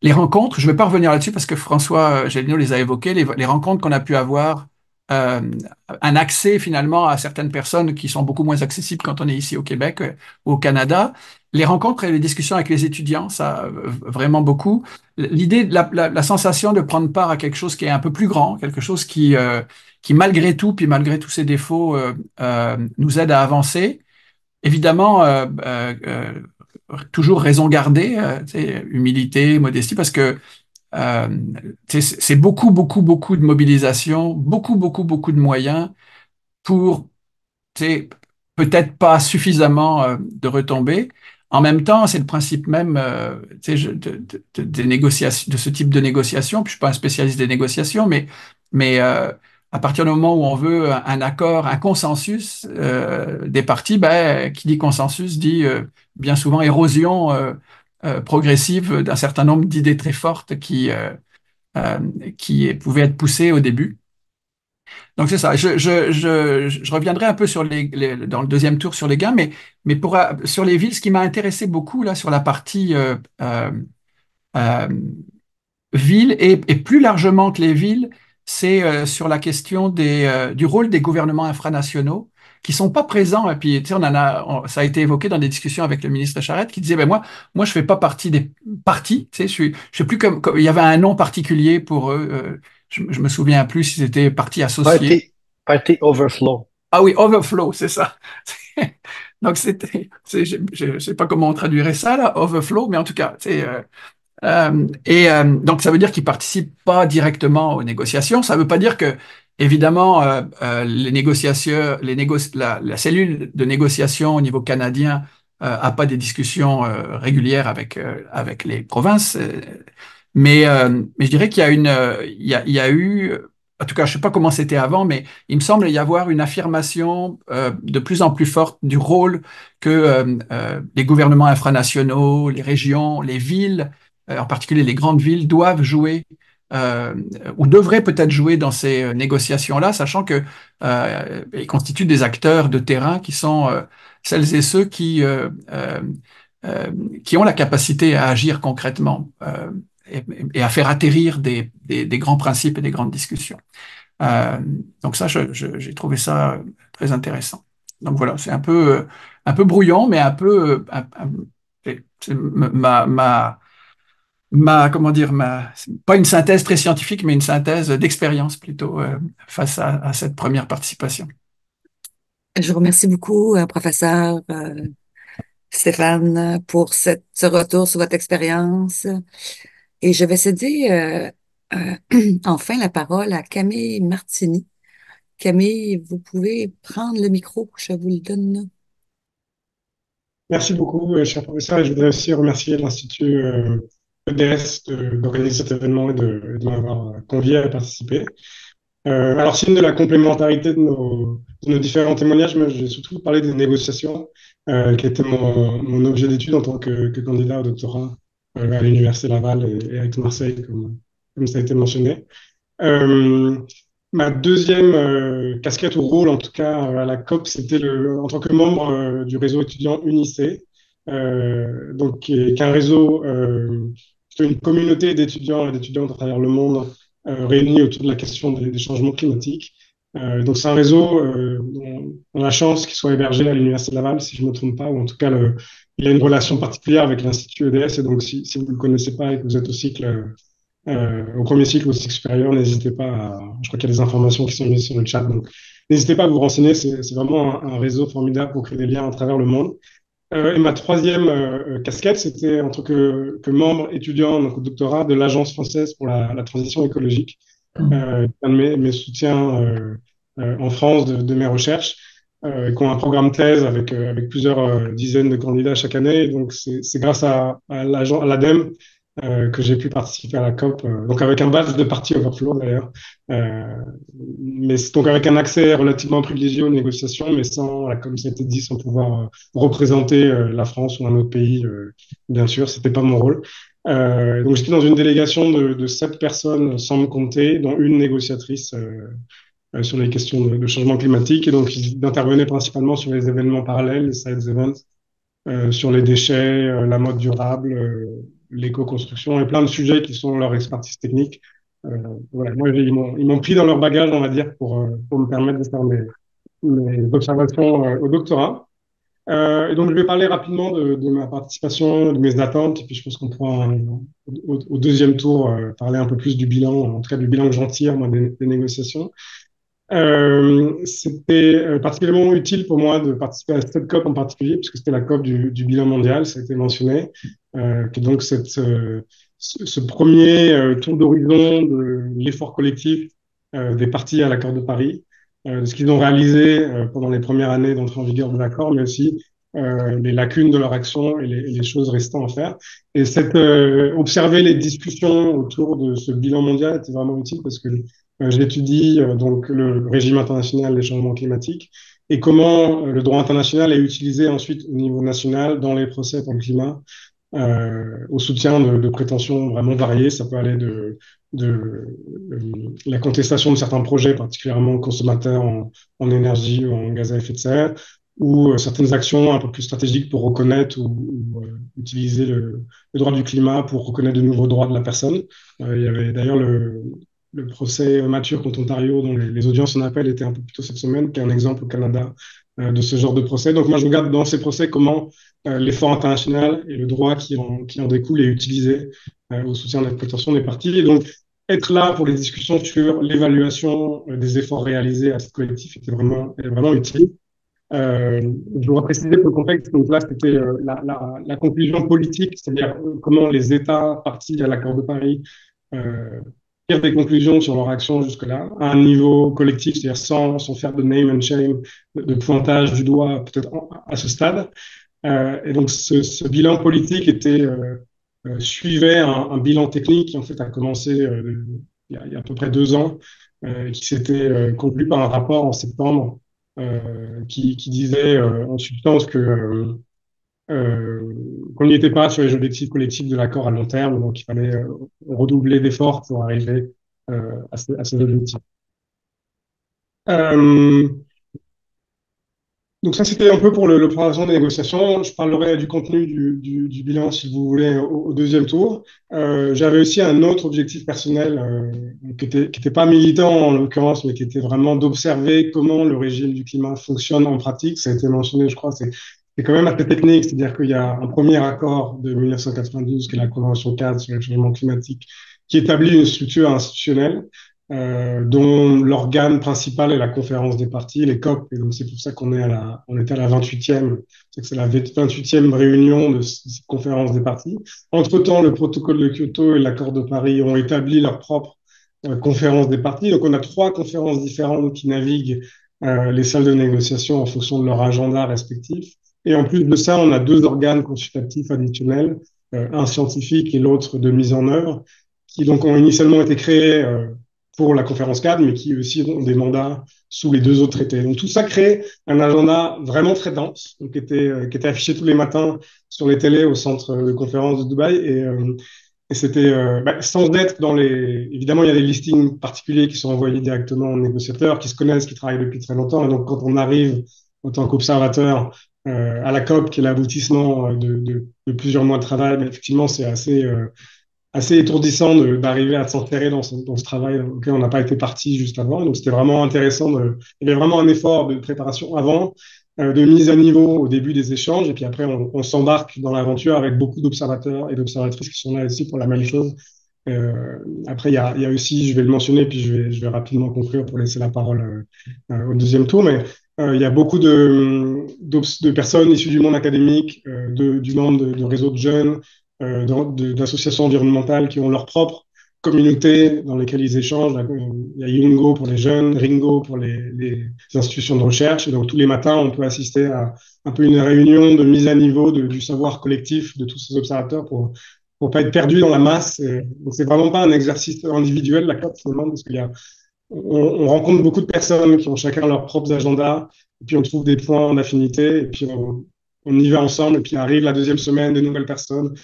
les rencontres. Je ne vais pas revenir là-dessus parce que François Gélineau les a évoquées, les rencontres qu'on a pu avoir, un accès finalement à certaines personnes qui sont beaucoup moins accessibles quand on est ici au Québec ou au Canada. Les rencontres et les discussions avec les étudiants, ça vraiment beaucoup. L'idée, la sensation de prendre part à quelque chose qui est un peu plus grand, quelque chose qui malgré tout, puis malgré tous ses défauts, nous aide à avancer. Évidemment, toujours raison gardée, humilité, modestie, parce que c'est beaucoup, beaucoup, beaucoup de mobilisation, beaucoup, beaucoup, beaucoup de moyens pour peut-être pas suffisamment de retombées. En même temps, c'est le principe même des négociations, de ce type de négociation. Puis je suis pas un spécialiste des négociations, mais à partir du moment où on veut un accord, un consensus des parties, ben, qui dit consensus dit bien souvent érosion progressive d'un certain nombre d'idées très fortes qui pouvaient être poussées au début. Donc c'est ça. Je reviendrai un peu sur dans le deuxième tour sur les gains, mais sur les villes, ce qui m'a intéressé beaucoup là sur la partie ville et plus largement que les villes, c'est sur la question du rôle des gouvernements infranationaux qui sont pas présents. Et puis ça a été évoqué dans des discussions avec le ministre Charette qui disait ben moi je fais pas partie des partis. Tu sais, je sais plus comme il y avait un nom particulier pour eux. Je me souviens plus si c'était parti associé. Party Overflow. Ah oui, Overflow, c'est ça. Donc je ne sais pas comment on traduirait ça là, Overflow, mais en tout cas, c'est. Donc ça veut dire qu'ils participent pas directement aux négociations. Ça veut pas dire que, évidemment, la cellule de négociation au niveau canadien a pas des discussions régulières avec les provinces. Mais je dirais qu'il y a eu, en tout cas, je sais pas comment c'était avant, mais il me semble y avoir une affirmation de plus en plus forte du rôle que les gouvernements infranationaux, les régions, les villes, en particulier les grandes villes, doivent jouer ou devraient peut-être jouer dans ces négociations-là, sachant que ils constituent des acteurs de terrain qui sont celles et ceux qui ont la capacité à agir concrètement. Et à faire atterrir des grands principes et des grandes discussions. Donc ça, j'ai trouvé ça très intéressant. Donc voilà, c'est un peu brouillon, mais c'est pas une synthèse très scientifique, mais une synthèse d'expérience plutôt face à cette première participation. Je vous remercie beaucoup, professeur Stéphane, pour ce retour sur votre expérience. Et je vais céder enfin la parole à Camille Martini. Camille, vous pouvez prendre le micro, je vous le donne. Merci beaucoup, cher professeur. Et je voudrais aussi remercier l'Institut EDS d'organiser cet événement et de m'avoir convié à participer. Alors, signe de la complémentarité de nos différents témoignages, mais j'ai surtout parlé des négociations, qui était mon objet d'étude en tant que candidat au doctorat à l'Université Laval et à Marseille, comme ça a été mentionné. Ma deuxième casquette ou rôle, en tout cas à la COP, c'était en tant que membre du réseau étudiant UniC, donc qui est un réseau, plutôt une communauté d'étudiants et d'étudiantes à travers le monde réunis autour de la question des changements climatiques. Donc c'est un réseau dont on a la chance qu'il soit hébergé à l'Université Laval, si je ne me trompe pas, ou en tout cas il y a une relation particulière avec l'Institut EDS, et donc si vous ne le connaissez pas et que vous êtes au premier cycle, au cycle supérieur, n'hésitez pas je crois qu'il y a des informations qui sont mises sur le chat, donc n'hésitez pas à vous renseigner, c'est vraiment un réseau formidable pour créer des liens à travers le monde. Et ma troisième casquette, c'était en tant que membre étudiant, donc au doctorat, de l'Agence française pour la transition écologique. Un de mes soutiens en France de mes recherches, qui ont un programme thèse avec plusieurs dizaines de candidats chaque année. Et donc c'est grâce à l'ADEME que j'ai pu participer à la COP, donc avec un badge de party Overflow d'ailleurs, mais donc avec un accès relativement privilégié aux négociations, mais sans, comme ça a été dit, sans pouvoir représenter la France ou un autre pays, bien sûr, c'était pas mon rôle. Donc j'étais dans une délégation de 7 personnes, sans me compter, dont une négociatrice sur les questions de changement climatique, et donc ils intervenaient principalement sur les événements parallèles, les side events, sur les déchets, la mode durable, l'éco-construction, et plein de sujets qui sont leur expertise technique. Voilà, moi ils m'ont pris dans leur bagage, on va dire, pour me permettre de faire mes observations au doctorat. Et donc je vais parler rapidement de ma participation, de mes attentes, et puis je pense qu'on pourra au deuxième tour parler un peu plus du bilan, en tout cas du bilan que j'en tire moi, des négociations. C'était particulièrement utile pour moi de participer à cette COP en particulier, puisque c'était la COP du bilan mondial, ça a été mentionné, qui est donc ce premier tour d'horizon de l'effort collectif des parties à l'accord de Paris. de ce qu'ils ont réalisé pendant les premières années d'entrée en vigueur de l'accord, mais aussi les lacunes de leur action et les choses restant à faire. Et observer les discussions autour de ce bilan mondial était vraiment utile parce que j'étudie donc le régime international des changements climatiques et comment le droit international est utilisé ensuite au niveau national dans les procès pour le climat, au soutien de prétentions vraiment variées. Ça peut aller de la contestation de certains projets, particulièrement consommateurs en énergie ou en gaz à effet de serre, ou certaines actions un peu plus stratégiques pour reconnaître ou utiliser le droit du climat pour reconnaître de nouveaux droits de la personne. Il y avait d'ailleurs le procès Mature contre Ontario, dont les audiences en appel étaient un peu plus tôt cette semaine, qui est un exemple au Canada de ce genre de procès. Donc moi, je regarde dans ces procès comment l'effort international et le droit qui en découle est utilisé au soutien de la protection des parties. Et donc, être là pour les discussions sur l'évaluation des efforts réalisés à titre collectif était vraiment utile. Je voudrais préciser pour le contexte, donc là, c'était la conclusion politique, c'est-à-dire comment les États partis à l'accord de Paris tirent des conclusions sur leur action jusque-là, à un niveau collectif, c'est-à-dire sans faire de name and shame, de pointage du doigt, peut-être à ce stade. Et donc, ce bilan politique suivait un bilan technique qui, en fait, a commencé il y a à peu près 2 ans, qui s'était conclu par un rapport en septembre qui disait en substance qu'on n'y était pas sur les objectifs collectifs de l'accord à long terme, donc il fallait redoubler d'efforts pour arriver à ces objectifs. Donc ça, c'était un peu pour le programme des négociations. Je parlerai du contenu du bilan, si vous voulez, au deuxième tour. J'avais aussi un autre objectif personnel qui était pas militant, en l'occurrence, mais qui était vraiment d'observer comment le régime du climat fonctionne en pratique. Ça a été mentionné, je crois, c'est quand même assez technique, c'est-à-dire qu'il y a un premier accord de 1992, qui est la Convention cadre sur le changement climatique, qui établit une structure institutionnelle, dont l'organe principal est la conférence des parties, les COP, et donc c'est pour ça qu'on était à la 28e, c'est la 28e réunion de cette conférence des parties. Entre-temps, le protocole de Kyoto et l'accord de Paris ont établi leur propre conférence des parties, donc on a 3 conférences différentes qui naviguent les salles de négociation en fonction de leur agenda respectif, et en plus de ça, on a 2 organes consultatifs additionnels, un scientifique et l'autre de mise en œuvre, qui donc ont initialement été créés pour la conférence cadre, mais qui aussi ont des mandats sous les 2 autres traités. Donc tout ça crée un agenda vraiment très dense, donc qui était affiché tous les matins sur les télés au centre de conférence de Dubaï. Et c'était sans être dans les... Évidemment, il y a des listings particuliers qui sont envoyés directement aux négociateurs, qui se connaissent, qui travaillent depuis très longtemps. Et donc quand on arrive en tant qu'observateur à la COP, qui est l'aboutissement de plusieurs mois de travail, mais effectivement, c'est assez étourdissant d'arriver à s'enterrer dans ce travail auquel on n'a pas été parti juste avant. Donc, c'était vraiment intéressant. Il y avait vraiment un effort de préparation avant, de mise à niveau au début des échanges. Et puis après, on s'embarque dans l'aventure avec beaucoup d'observateurs et d'observatrices qui sont là aussi pour la même chose. Après, il y a aussi, je vais le mentionner, puis je vais rapidement conclure pour laisser la parole au deuxième tour. Mais il y a beaucoup de personnes issues du monde académique, du monde de réseaux de jeunes, d'associations environnementales qui ont leur propre communauté dans lesquelles ils échangent. Il y a Youngo pour les jeunes, Ringo pour les institutions de recherche. Et donc, tous les matins, on peut assister à un peu une réunion de mise à niveau du savoir collectif de tous ces observateurs pour pas être perdu dans la masse. Donc, c'est vraiment pas un exercice individuel, la COP, finalement, parce qu'on rencontre beaucoup de personnes qui ont chacun leurs propres agendas, et puis on trouve des points d'affinité, et puis on y va ensemble, et puis arrive la deuxième semaine, de nouvelles personnes,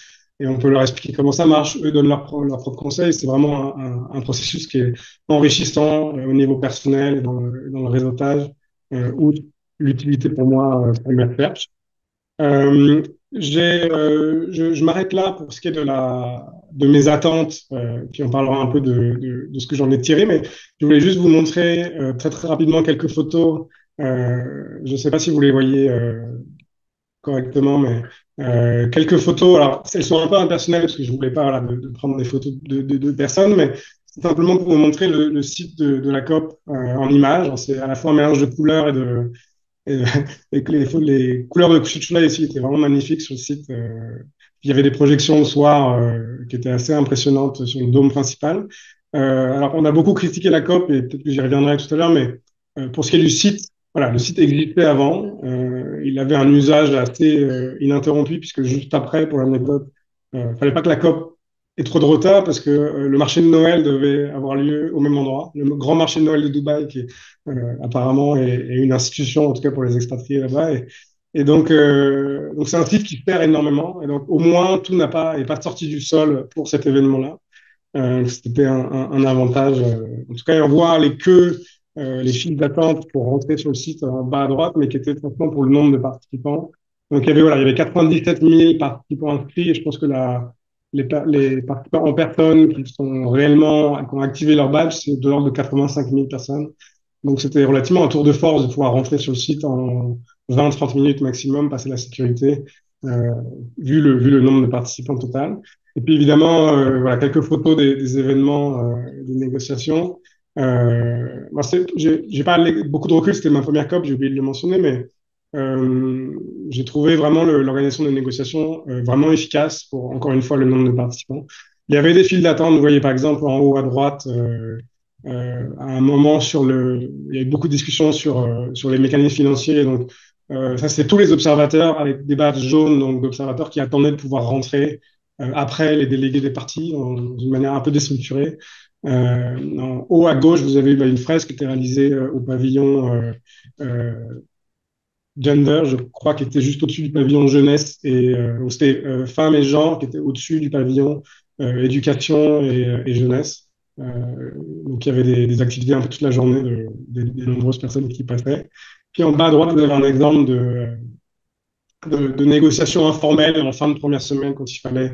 et on peut leur expliquer comment ça marche. Eux donnent leur propre conseil. C'est vraiment un processus qui est enrichissant au niveau personnel et dans le réseautage, ou l'utilité pour moi pour mes recherches. Je m'arrête là pour ce qui est de mes attentes, puis on parlera un peu de ce que j'en ai tiré, mais je voulais juste vous montrer très très rapidement quelques photos. Je ne sais pas si vous les voyez correctement, mais quelques photos. Alors, elles sont un peu impersonnelles parce que je voulais pas de prendre des photos de personnes, mais c'est simplement pour vous montrer le site de la COP en images. C'est à la fois un mélange de couleurs et que les couleurs de Kuchula ici étaient vraiment magnifiques sur le site. Il y avait des projections le soir qui étaient assez impressionnantes sur le dôme principal. Alors, on a beaucoup critiqué la COP et peut-être que j'y reviendrai tout à l'heure, mais Pour ce qui est du site, voilà, le site existait avant. Il avait un usage assez ininterrompu, puisque juste après, pour l'anecdote, fallait pas que la COP ait trop de retard, parce que le marché de Noël devait avoir lieu au même endroit. Le grand marché de Noël de Dubaï, qui apparemment est une institution, en tout cas pour les expatriés là-bas. Et donc c'est un site qui perd énormément. Et donc, au moins, tout n'est pas sorti du sol pour cet événement-là. C'était un avantage. En tout cas, on voit les queues, les files d'attente pour rentrer sur le site en bas à droite, mais qui étaient franchement pour le nombre de participants. Donc, il y avait 97 000 participants inscrits, et je pense que les participants en personne qui ont activé leur badge, c'est de l'ordre de 85 000 personnes. Donc, c'était relativement un tour de force de pouvoir rentrer sur le site en 20-30 minutes maximum, passer la sécurité, vu le nombre de participants total. Et puis, évidemment, voilà, quelques photos des événements, des négociations. Moi, j'ai pas beaucoup de recul, c'était ma première COP, j'ai oublié de le mentionner, mais j'ai trouvé vraiment l'organisation des négociations vraiment efficace pour, encore une fois, le nombre de participants. Il y avait des files d'attente, vous voyez par exemple en haut à droite, à un moment il y a eu beaucoup de discussions sur les mécanismes financiers, donc ça c'est tous les observateurs avec des badges jaunes, donc d'observateurs qui attendaient de pouvoir rentrer après les délégués des partis, d'une manière un peu déstructurée. En haut à gauche, vous avez une fresque qui était réalisée au pavillon gender, je crois, qui était juste au-dessus du pavillon jeunesse, et c'était femmes et genre qui était au-dessus du pavillon éducation et jeunesse. Donc il y avait des activités un peu toute la journée des nombreuses personnes qui passaient. Puis en bas à droite, vous avez un exemple de négociations informelles en fin de première semaine, quand il fallait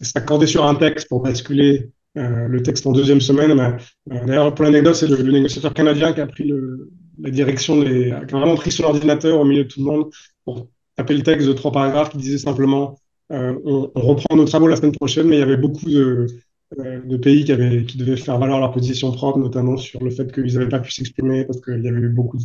s'accorder sur un texte pour basculer le texte en deuxième semaine. D'ailleurs, pour l'anecdote, c'est le négociateur canadien qui a pris la direction, qui a vraiment pris son ordinateur au milieu de tout le monde pour taper le texte de 3 paragraphes qui disait simplement on reprend nos travaux la semaine prochaine, mais il y avait beaucoup de pays qui devaient faire valoir leur position propre, notamment sur le fait qu'ils n'avaient pas pu s'exprimer parce qu'il y avait eu beaucoup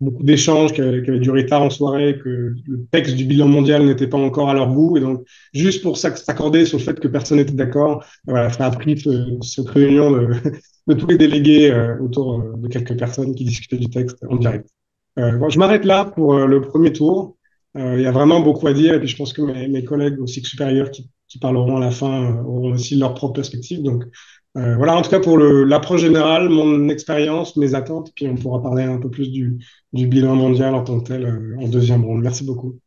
d'échanges qui avaient duré tard en soirée, que le texte du bilan mondial n'était pas encore à leur goût. Et donc, juste pour s'accorder sur le fait que personne n'était d'accord, voilà, ça a pris cette réunion de tous les délégués autour de quelques personnes qui discutaient du texte en direct. Bon, je m'arrête là pour le premier tour. Il y a vraiment beaucoup à dire. Et puis, je pense que mes collègues aussi supérieurs qui parleront à la fin auront aussi leur propre perspective. Donc, voilà, en tout cas pour l'approche générale, mon expérience, mes attentes, puis on pourra parler un peu plus du bilan mondial en tant que tel en deuxième ronde. Merci beaucoup.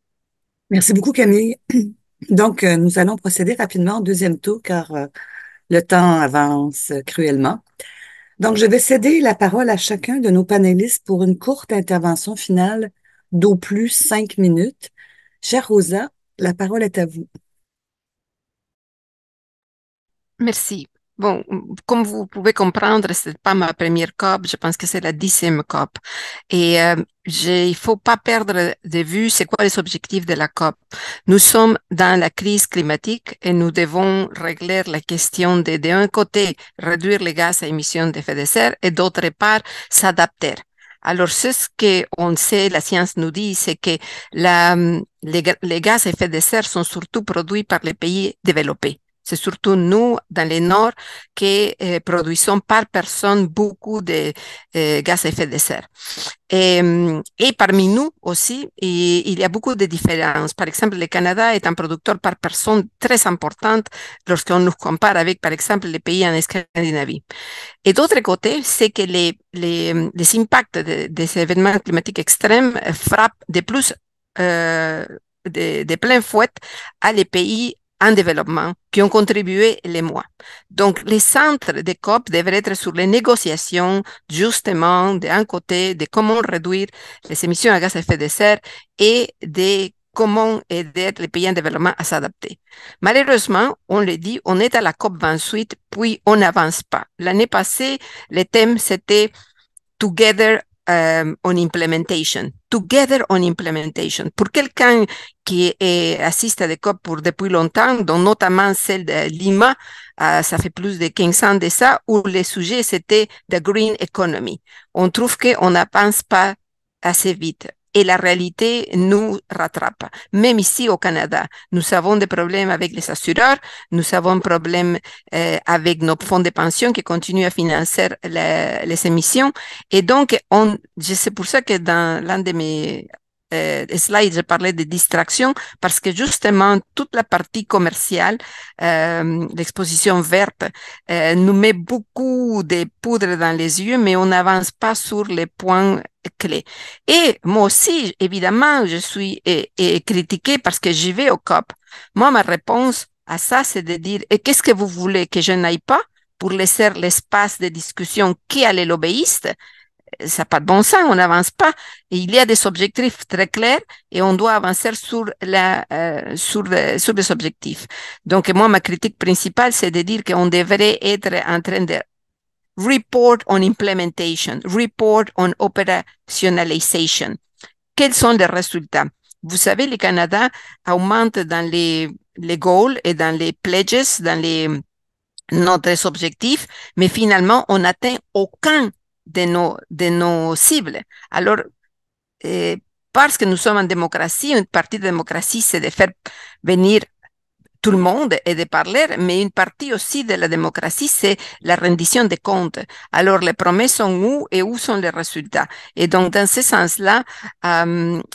Merci beaucoup, Camille. Donc, nous allons procéder rapidement au deuxième tour, car le temps avance cruellement. Donc, je vais céder la parole à chacun de nos panélistes pour une courte intervention finale d'au plus 5 minutes. Chère Rosa, la parole est à vous. Merci. Bon, comme vous pouvez comprendre, ce n'est pas ma première COP, je pense que c'est la 10e COP. Et il ne faut pas perdre de vue c'est quoi les objectifs de la COP. Nous sommes dans la crise climatique et nous devons régler la question d'un côté, réduire les gaz à émissions d'effet de serre et d'autre part, s'adapter. Alors, ce qu'on sait, la science nous dit, c'est que les gaz à effet de serre sont surtout produits par les pays développés. C'est surtout nous, dans le Nord, qui produisons par personne beaucoup de gaz à effet de serre. Et parmi nous aussi, il y a beaucoup de différences. Par exemple, le Canada est un producteur par personne très important lorsqu'on nous compare avec, par exemple, les pays en Scandinavie. Et d'autre côté, c'est que les impacts des événements climatiques extrêmes frappent de plus de plein fouet à les pays en développement, qui ont contribué les moins. Donc, les centres de COP devraient être sur les négociations, justement, d'un côté, de comment réduire les émissions à gaz à effet de serre et de comment aider les pays en développement à s'adapter. Malheureusement, on le dit, on est à la COP28, puis on n'avance pas. L'année passée, le thème, c'était « Together on implementation ». Together on implementation. Pour quelqu'un qui assiste à des COP depuis longtemps, dont notamment celle de Lima, ça fait plus de 15 ans de ça, où le sujet c'était the green economy. On trouve qu'on n'avance pas assez vite. et la réalité nous rattrape. Même ici au Canada, nous avons des problèmes avec les assureurs, nous avons des problèmes avec nos fonds de pension qui continuent à financer les émissions. Et donc, c'est pour ça que dans l'un de mes slides, je parlais de distraction, parce que justement, toute la partie commerciale, l'exposition verte, nous met beaucoup de poudre dans les yeux, mais on n'avance pas sur les points clés. Et moi aussi, évidemment, je suis critiquée parce que j'y vais au COP. Moi, ma réponse à ça, c'est de dire, qu'est-ce que vous voulez que je n'aille pas pour laisser l'espace de discussion qui a les lobbyistes? Ça n'a pas de bon sens, on n'avance pas. Et il y a des objectifs très clairs et on doit avancer sur les objectifs. Donc, moi, ma critique principale, c'est de dire qu'on devrait être en train de report on implementation, report on operationalization. Quels sont les résultats? Vous savez, le Canada augmente dans les goals et dans les pledges, dans nos objectifs, mais finalement, on n'atteint aucun de nos cibles. Alors, parce que nous sommes en démocratie, une partie de la démocratie, c'est de faire venir tout le monde et de parler, mais une partie aussi de la démocratie, c'est la rendition des comptes. Alors, les promesses sont où et où sont les résultats? Et donc, dans ce sens-là, je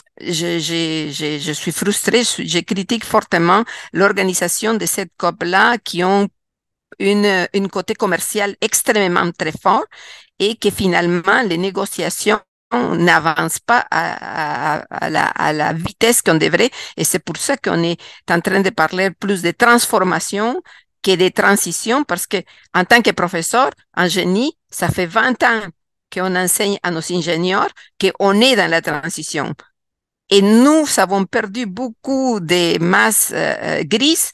suis frustrée, je critique fortement l'organisation de cette COP-là qui ont une côté commercial extrêmement très fort et que finalement les négociations n'avancent pas à la vitesse qu'on devrait, et c'est pour ça qu'on est en train de parler plus de transformation que de transition, parce que en tant que professeur en génie, ça fait 20 ans qu'on enseigne à nos ingénieurs qu'on est dans la transition. Et nous avons perdu beaucoup de masses grises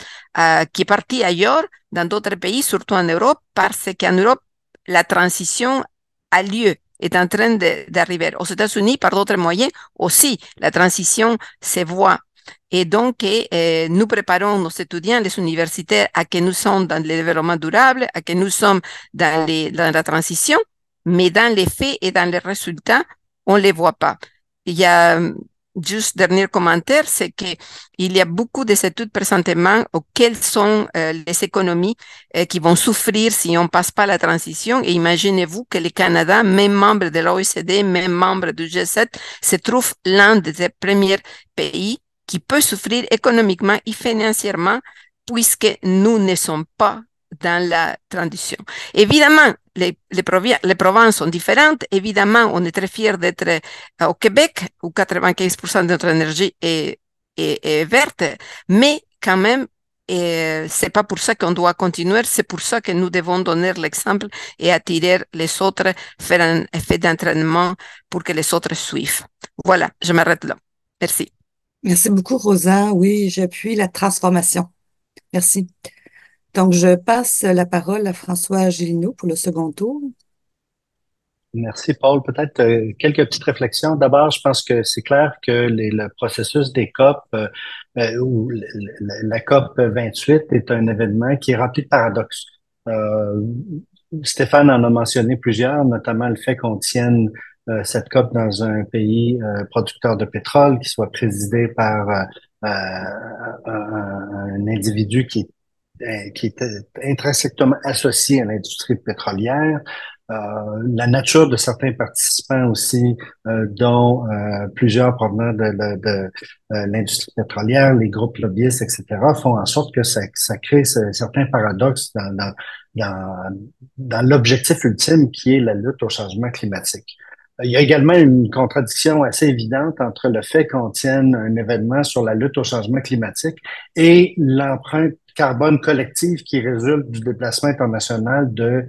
qui est partie ailleurs, dans d'autres pays, surtout en Europe, parce qu'en Europe, la transition a lieu, est en train d'arriver. Aux États-Unis, par d'autres moyens aussi, la transition se voit. Et donc, nous préparons nos étudiants, les universitaires, à que nous sommes dans le développement durable, à que nous sommes dans la transition, mais dans les faits et dans les résultats, on les voit pas. Il y a juste dernier commentaire, c'est que il y a beaucoup d'études présentement auxquelles sont les économies qui vont souffrir si on passe pas la transition. Et imaginez-vous que le Canada, même membre de l'OECD, même membre du G7, se trouve l'un des premiers pays qui peut souffrir économiquement et financièrement puisque nous ne sommes pas dans la transition. Évidemment, les provinces sont différentes. Évidemment, on est très fiers d'être au Québec, où 95% de notre énergie est verte, mais quand même, c'est pas pour ça qu'on doit continuer, c'est pour ça que nous devons donner l'exemple et attirer les autres, faire un effet d'entraînement pour que les autres suivent. Voilà, je m'arrête là. Merci. Merci beaucoup, Rosa. Oui, j'appuie la transformation. Merci. Donc, je passe la parole à François Gélineau pour le second tour. Merci, Paul. Peut-être quelques petites réflexions. D'abord, je pense que c'est clair que le processus des COP ou la COP 28 est un événement qui est rempli de paradoxes. Stéphane en a mentionné plusieurs, notamment le fait qu'on tienne cette COP dans un pays producteur de pétrole qui soit présidé par un individu qui est intrinsèquement associé à l'industrie pétrolière, la nature de certains participants aussi, dont plusieurs provenant de l'industrie pétrolière, les groupes lobbyistes, etc., font en sorte que ça crée certains paradoxes dans l'objectif ultime qui est la lutte au changement climatique. Il y a également une contradiction assez évidente entre le fait qu'on tienne un événement sur la lutte au changement climatique et l'empreinte carbone collective qui résulte du déplacement international de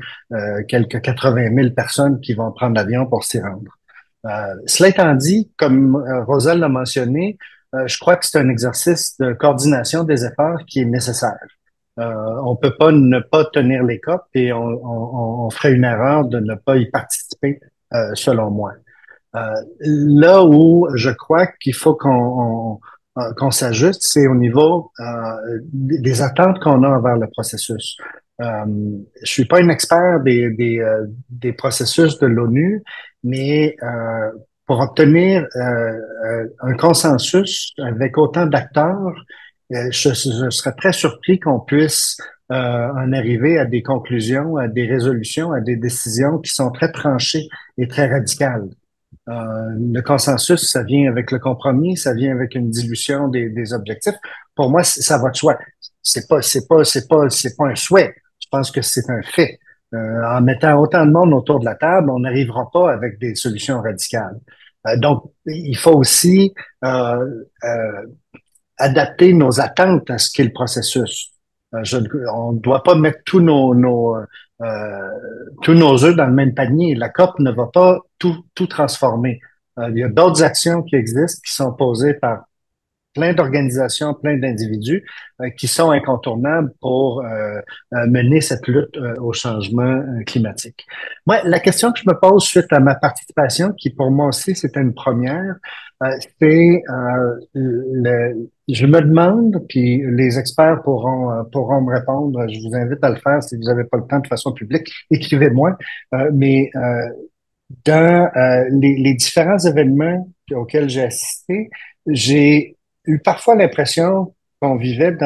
quelques 80 000 personnes qui vont prendre l'avion pour s'y rendre. Cela étant dit, comme Rosa l'a mentionné, je crois que c'est un exercice de coordination des efforts qui est nécessaire. On peut pas ne pas tenir les COP et on ferait une erreur de ne pas y participer. Selon moi. Là où je crois qu'il faut qu'on s'ajuste, c'est au niveau des attentes qu'on a envers le processus. Je suis pas un expert des processus de l'ONU, mais pour obtenir un consensus avec autant d'acteurs, je serais très surpris qu'on puisse en arriver à des conclusions, à des résolutions, à des décisions qui sont très tranchées et très radicales. Le consensus, ça vient avec le compromis, ça vient avec une dilution des objectifs. Pour moi, ça va de soi. C'est pas un souhait. Je pense que c'est un fait. En mettant autant de monde autour de la table, on n'arrivera pas avec des solutions radicales. Donc, il faut aussi adapter nos attentes à ce qu'est le processus. On ne doit pas mettre tous nos œufs dans le même panier. La COP ne va pas tout transformer. Il y a d'autres actions qui existent, qui sont posées par plein d'organisations, plein d'individus qui sont incontournables pour mener cette lutte au changement climatique. Moi, la question que je me pose suite à ma participation, qui pour moi aussi c'était une première, c'est je me demande, puis les experts pourront me répondre, je vous invite à le faire si vous n'avez pas le temps de façon publique, écrivez-moi, mais dans les différents événements auxquels j'ai assisté, j'ai eu parfois l'impression qu'on vivait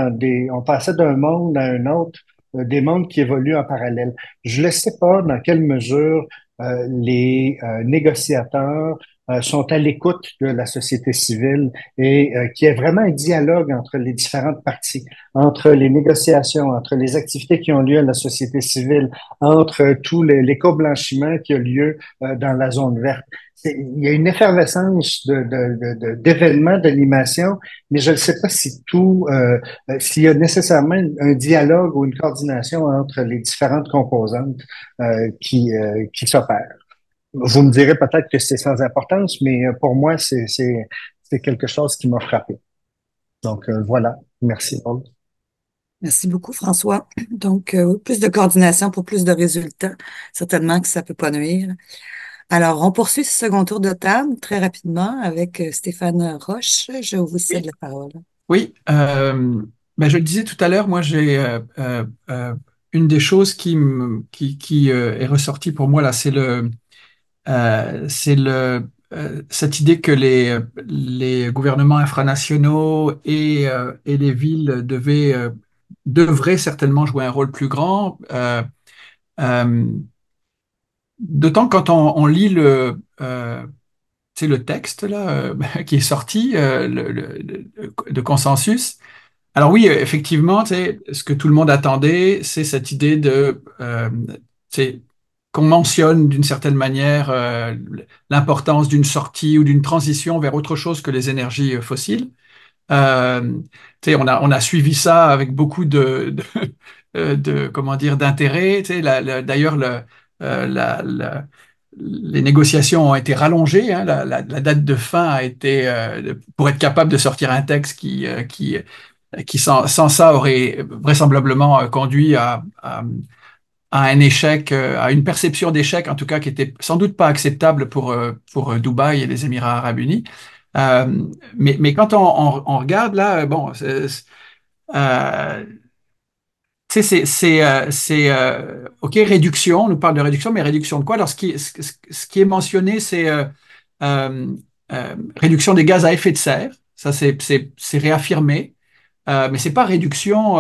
on passait d'un monde à un autre, des mondes qui évoluent en parallèle. Je ne sais pas dans quelle mesure les négociateurs sont à l'écoute de la société civile et qu'il y ait vraiment un dialogue entre les différentes parties, entre les négociations, entre les activités qui ont lieu à la société civile, entre tout l'éco-blanchiment qui a lieu dans la zone verte. Il y a une effervescence d'événements, d'animation, mais je ne sais pas si s'il y a nécessairement un dialogue ou une coordination entre les différentes composantes qui s'opèrent. Vous me direz peut-être que c'est sans importance, mais pour moi, c'est quelque chose qui m'a frappé. Donc, voilà. Merci, Paul. Merci beaucoup, François. Donc, plus de coordination pour plus de résultats. Certainement que ça ne peut pas nuire. Alors, on poursuit ce second tour de table très rapidement avec Stéphane Roche. Je vous cède la parole. Oui. Je le disais tout à l'heure, moi, j'ai... une des choses qui est ressortie pour moi, là, c'est cette idée que les gouvernements infranationaux et les villes devraient certainement jouer un rôle plus grand. D'autant que quand on lit le texte là qui est sorti de consensus. Alors oui, effectivement, ce que tout le monde attendait, c'est cette idée de qu'on mentionne d'une certaine manière l'importance d'une sortie ou d'une transition vers autre chose que les énergies fossiles. On a suivi ça avec beaucoup d'intérêt. D'ailleurs, les négociations ont été rallongées. Hein, la date de fin a été pour être capable de sortir un texte qui sans ça aurait vraisemblablement conduit à un échec, à une perception d'échec, en tout cas, qui était sans doute pas acceptable pour Dubaï et les Émirats arabes unis. Mais quand on regarde là, bon, OK, réduction, on nous parle de réduction, mais réduction de quoi? Alors, ce qui est mentionné, c'est réduction des gaz à effet de serre, ça c'est réaffirmé, mais c'est pas réduction...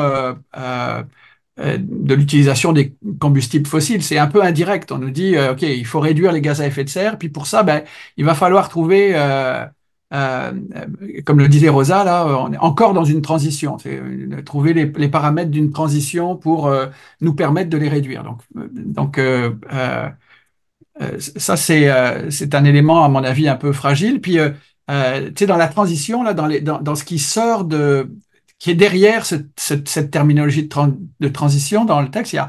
de l'utilisation des combustibles fossiles, c'est un peu indirect. On nous dit, OK, il faut réduire les gaz à effet de serre, puis pour ça, il va falloir trouver, comme le disait Rosa, là, on est encore dans une transition, trouver les paramètres d'une transition pour nous permettre de les réduire. Donc, ça, c'est un élément, à mon avis, un peu fragile. Puis, dans la transition, là, dans ce qui sort qui est derrière cette terminologie de transition dans le texte, il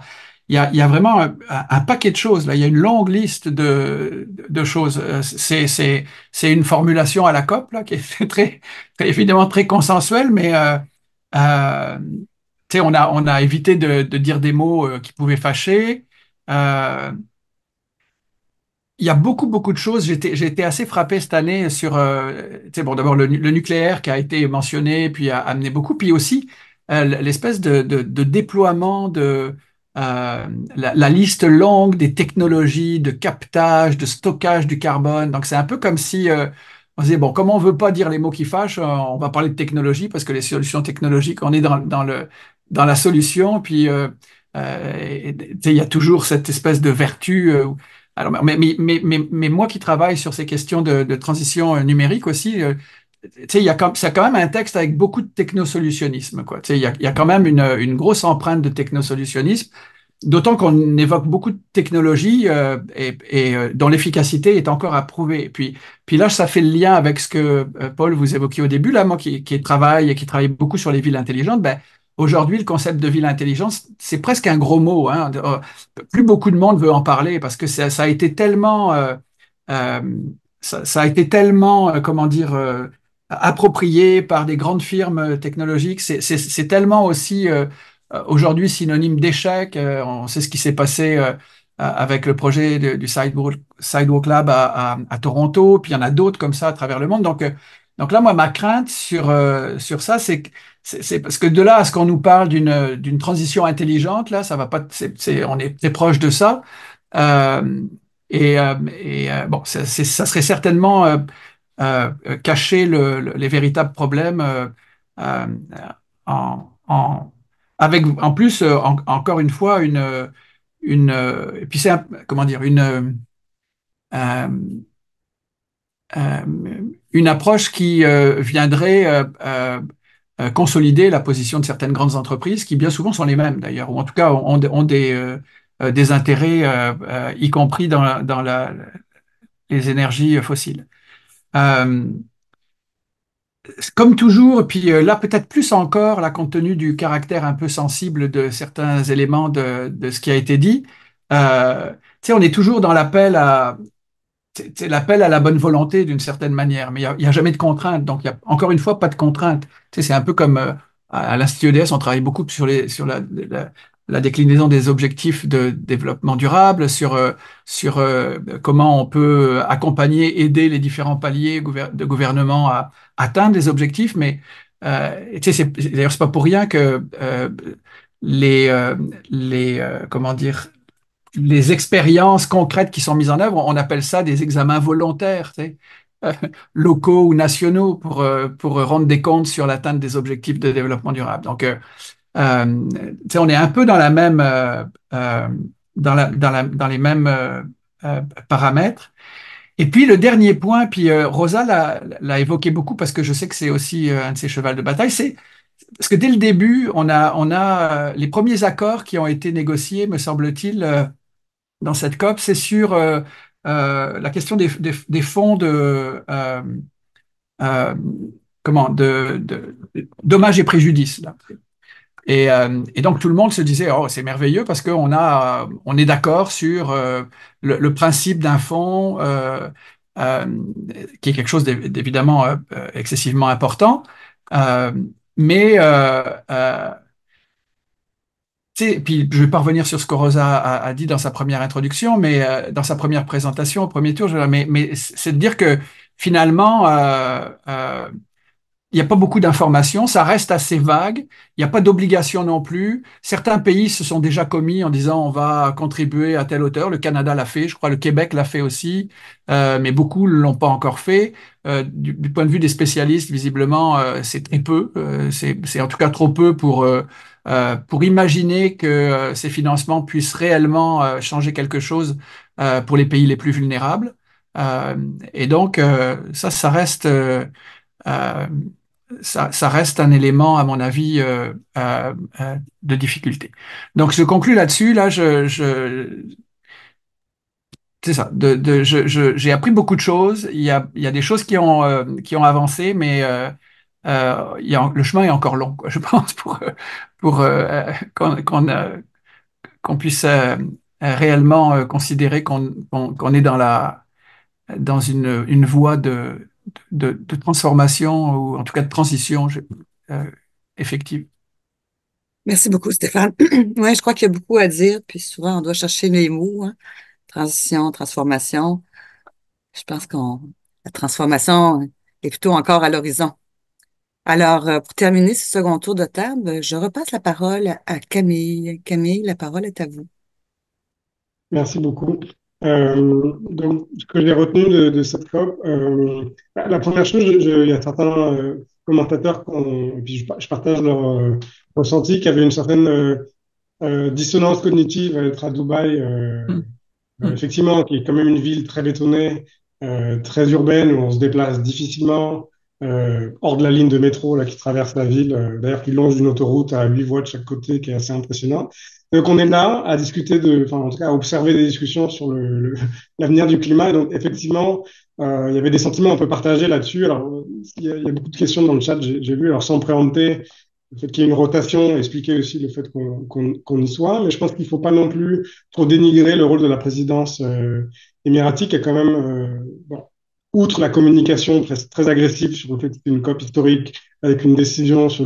y a vraiment un paquet de choses. Là, il y a une longue liste de choses. C'est une formulation à la COP là, qui est très évidemment très consensuelle, mais on a évité de dire des mots qui pouvaient fâcher. Il y a beaucoup de choses. J'ai été assez frappé cette année sur d'abord le nucléaire qui a été mentionné puis a amené beaucoup, puis aussi l'espèce de déploiement la liste longue des technologies de captage, de stockage du carbone. Donc, c'est un peu comme si on disait, bon, comme on ne veut pas dire les mots qui fâchent, on va parler de technologie parce que les solutions technologiques, on est dans la solution. Puis, il y a toujours cette espèce de vertu. Alors, mais moi qui travaille sur ces questions de transition numérique aussi, c'est quand même un texte avec beaucoup de technosolutionnisme, quoi. Il y a quand même une grosse empreinte de technosolutionnisme, d'autant qu'on évoque beaucoup de technologies et dont l'efficacité est encore à prouver. Puis là, ça fait le lien avec ce que, Paul, vous évoquiez au début. Là, moi qui travaille beaucoup sur les villes intelligentes, ben, aujourd'hui, le concept de ville intelligente, c'est presque un gros mot, hein. Plus beaucoup de monde veut en parler parce que ça a été tellement... ça a été tellement, comment dire... approprié par des grandes firmes technologiques, c'est tellement aussi aujourd'hui synonyme d'échec. On sait ce qui s'est passé avec le projet du Sidewalk Lab à Toronto, puis il y en a d'autres comme ça à travers le monde. Donc là, moi, ma crainte sur ça, c'est parce que de là à ce qu'on nous parle d'une transition intelligente, là, ça va pas. On est très proche de ça. Bon, ça serait certainement cacher les véritables problèmes encore une fois et puis comment dire une approche qui viendrait consolider la position de certaines grandes entreprises qui bien souvent sont les mêmes d'ailleurs, ou en tout cas ont des intérêts y compris dans les énergies fossiles. Comme toujours, et puis là peut-être plus encore, là, compte tenu du caractère un peu sensible de certains éléments de ce qui a été dit, on est toujours dans l'appel à la bonne volonté d'une certaine manière, mais il n'y a jamais de contrainte, donc il n'y a encore une fois pas de contrainte. C'est un peu comme à l'Institut EDS, on travaille beaucoup sur la déclinaison des objectifs de développement durable, sur comment on peut accompagner, aider les différents paliers de gouvernement à atteindre les objectifs. Mais d'ailleurs, c'est pas pour rien que les expériences concrètes qui sont mises en œuvre, on appelle ça des examens volontaires, locaux ou nationaux, pour rendre des comptes sur l'atteinte des objectifs de développement durable. Donc on est un peu dans la même dans les mêmes paramètres. Et puis le dernier point, puis Rosa l'a évoqué beaucoup parce que je sais que c'est aussi un de ses chevals de bataille, c'est parce que dès le début on a les premiers accords qui ont été négociés, me semble-t-il, dans cette COP, c'est sur la question des fonds de de dommages et préjudices là. Et donc tout le monde se disait, oh, c'est merveilleux parce qu'on a on est d'accord sur le principe d'un fonds qui est quelque chose d'évidemment excessivement important, puis je vais pas revenir sur ce que Rosa a dit dans sa première introduction, mais dans sa première présentation au premier tour, mais c'est de dire que finalement il n'y a pas beaucoup d'informations, ça reste assez vague, il n'y a pas d'obligation non plus. Certains pays se sont déjà commis en disant on va contribuer à telle hauteur, le Canada l'a fait, je crois le Québec l'a fait aussi, mais beaucoup ne l'ont pas encore fait. Du point de vue des spécialistes, visiblement, c'est très peu, c'est en tout cas trop peu pour imaginer que ces financements puissent réellement changer quelque chose pour les pays les plus vulnérables. Et donc, ça reste... ça reste un élément, à mon avis, de difficulté. Donc, je conclus là-dessus. Là, c'est ça. J'ai appris beaucoup de choses. Il y a des choses qui ont avancé, mais le chemin est encore long, quoi, je pense, pour qu'on puisse réellement considérer qu'on est dans une voie de transformation, ou en tout cas de transition effective. Merci beaucoup, Stéphane. Ouais, je crois qu'il y a beaucoup à dire, puis souvent on doit chercher les mots, hein. Transition, transformation. Je pense que la transformation est plutôt encore à l'horizon. Alors, pour terminer ce second tour de table, je repasse la parole à Camille. Camille, la parole est à vous. Merci beaucoup. Donc, ce que j'ai retenu de cette COP, la première chose, il y a certains commentateurs, je partage leur ressenti, qu'il y avait une certaine dissonance cognitive à être à Dubaï, effectivement, qui est quand même une ville très bétonnée, très urbaine, où on se déplace difficilement, hors de la ligne de métro là, qui traverse la ville, d'ailleurs qui longe une autoroute à 8 voies de chaque côté, qui est assez impressionnant. Donc on est là à discuter, en tout cas à observer des discussions sur l'avenir du climat. Et donc effectivement, il y avait des sentiments un peu partagés là-dessus. Alors il y a beaucoup de questions dans le chat, j'ai vu, alors sans préempter le fait qu'il y ait une rotation, expliquer aussi le fait qu'on y soit, mais je pense qu'il ne faut pas non plus trop dénigrer le rôle de la présidence émiratique, qui est quand même... Outre la communication très agressive sur le fait que c'est une COP historique avec une décision sur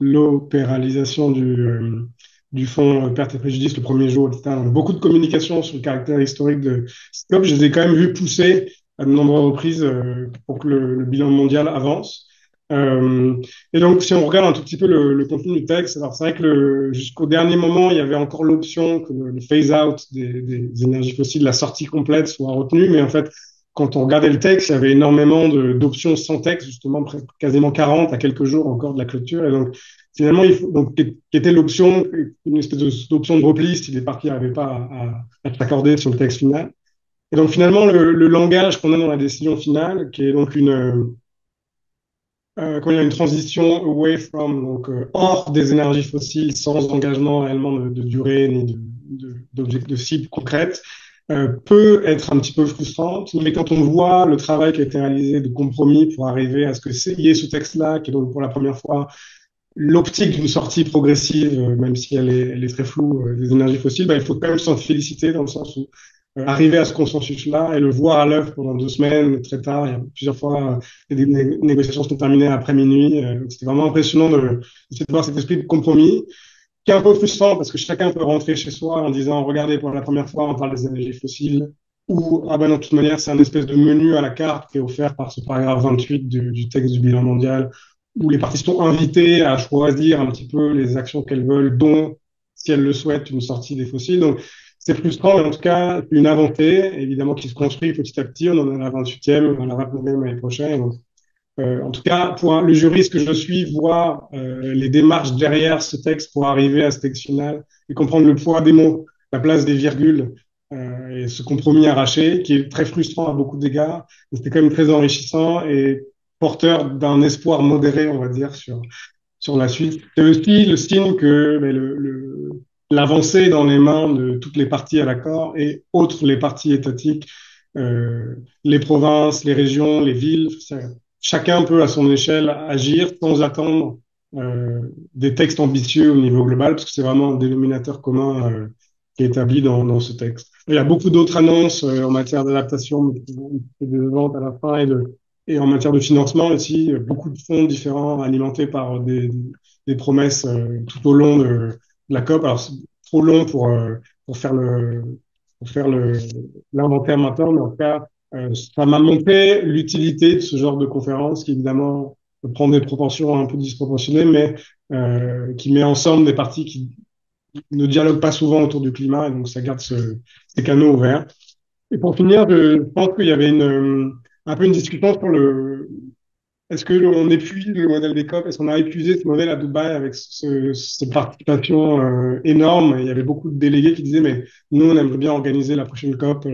l'opéralisation du fonds perte et préjudice le premier jour, etc. Donc, beaucoup de communication sur le caractère historique de cette COP. Je les ai quand même vus pousser à de nombreuses reprises pour que le bilan mondial avance. Et donc, si on regarde un tout petit peu le contenu du texte, alors c'est vrai que jusqu'au dernier moment, il y avait encore l'option que le phase-out des énergies fossiles, la sortie complète, soit retenue, mais en fait, quand on regardait le texte, il y avait énormément d'options sans texte, justement quasiment 40 à quelques jours encore de la clôture. Et donc, finalement, qu'était l'option, une espèce d'option de repli si les parties n'arrivaient pas à s'accorder sur le texte final. Et donc, finalement, le langage qu'on a dans la décision finale, qui est donc une transition away from, donc hors des énergies fossiles, sans engagement réellement de durée ni de cible concrète, peut être un petit peu frustrante, mais quand on voit le travail qui a été réalisé de compromis pour arriver à ce que c'est lié ce texte-là, qui est donc pour la première fois l'optique d'une sortie progressive, même si elle est très floue, des énergies fossiles, il faut quand même s'en féliciter dans le sens où arriver à ce consensus-là et le voir à l'œuvre pendant 2 semaines, très tard, il y a plusieurs fois, des négociations sont terminées après minuit, c'était vraiment impressionnant de voir cet esprit de compromis, qui est un peu frustrant parce que chacun peut rentrer chez soi en disant « Regardez, pour la première fois, on parle des énergies fossiles » ou « Ah ben non, de toute manière, c'est un espèce de menu à la carte qui est offert par ce paragraphe 28 du texte du bilan mondial où les parties sont invitées à choisir un petit peu les actions qu'elles veulent, dont, si elles le souhaitent, une sortie des fossiles. » Donc, c'est frustrant, mais en tout cas, une avancée, évidemment, qui se construit petit à petit. On en est à la 28e, on en aura même l'année prochaine. Donc, en tout cas, pour le juriste que je suis, voit les démarches derrière ce texte pour arriver à ce texte final et comprendre le poids des mots, la place des virgules et ce compromis arraché qui est très frustrant à beaucoup d'égards. C'était quand même très enrichissant et porteur d'un espoir modéré, on va dire, sur la suite. C'est aussi le signe que l'avancée dans les mains de toutes les parties à l'accord et autres les parties étatiques, les provinces, les régions, les villes, chacun peut, à son échelle, agir sans attendre des textes ambitieux au niveau global, parce que c'est vraiment un dénominateur commun qui est établi dans ce texte. Il y a beaucoup d'autres annonces en matière d'adaptation et de vente à la fin et en matière de financement aussi, beaucoup de fonds différents alimentés par des promesses tout au long de la COP. Alors, c'est trop long pour faire l'inventaire maintenant, mais en tout cas, ça m'a montré l'utilité de ce genre de conférence qui, évidemment, peut prendre des proportions un peu disproportionnées, mais qui met ensemble des parties qui ne dialoguent pas souvent autour du climat, et donc ça garde ces canaux ouverts. Et pour finir, je pense qu'il y avait un peu une discussion sur est-ce qu'on épuise le modèle des COP, est-ce qu'on a épuisé ce modèle à Dubaï avec cette participation énorme. Il y avait beaucoup de délégués qui disaient « mais nous, on aimerait bien organiser la prochaine COP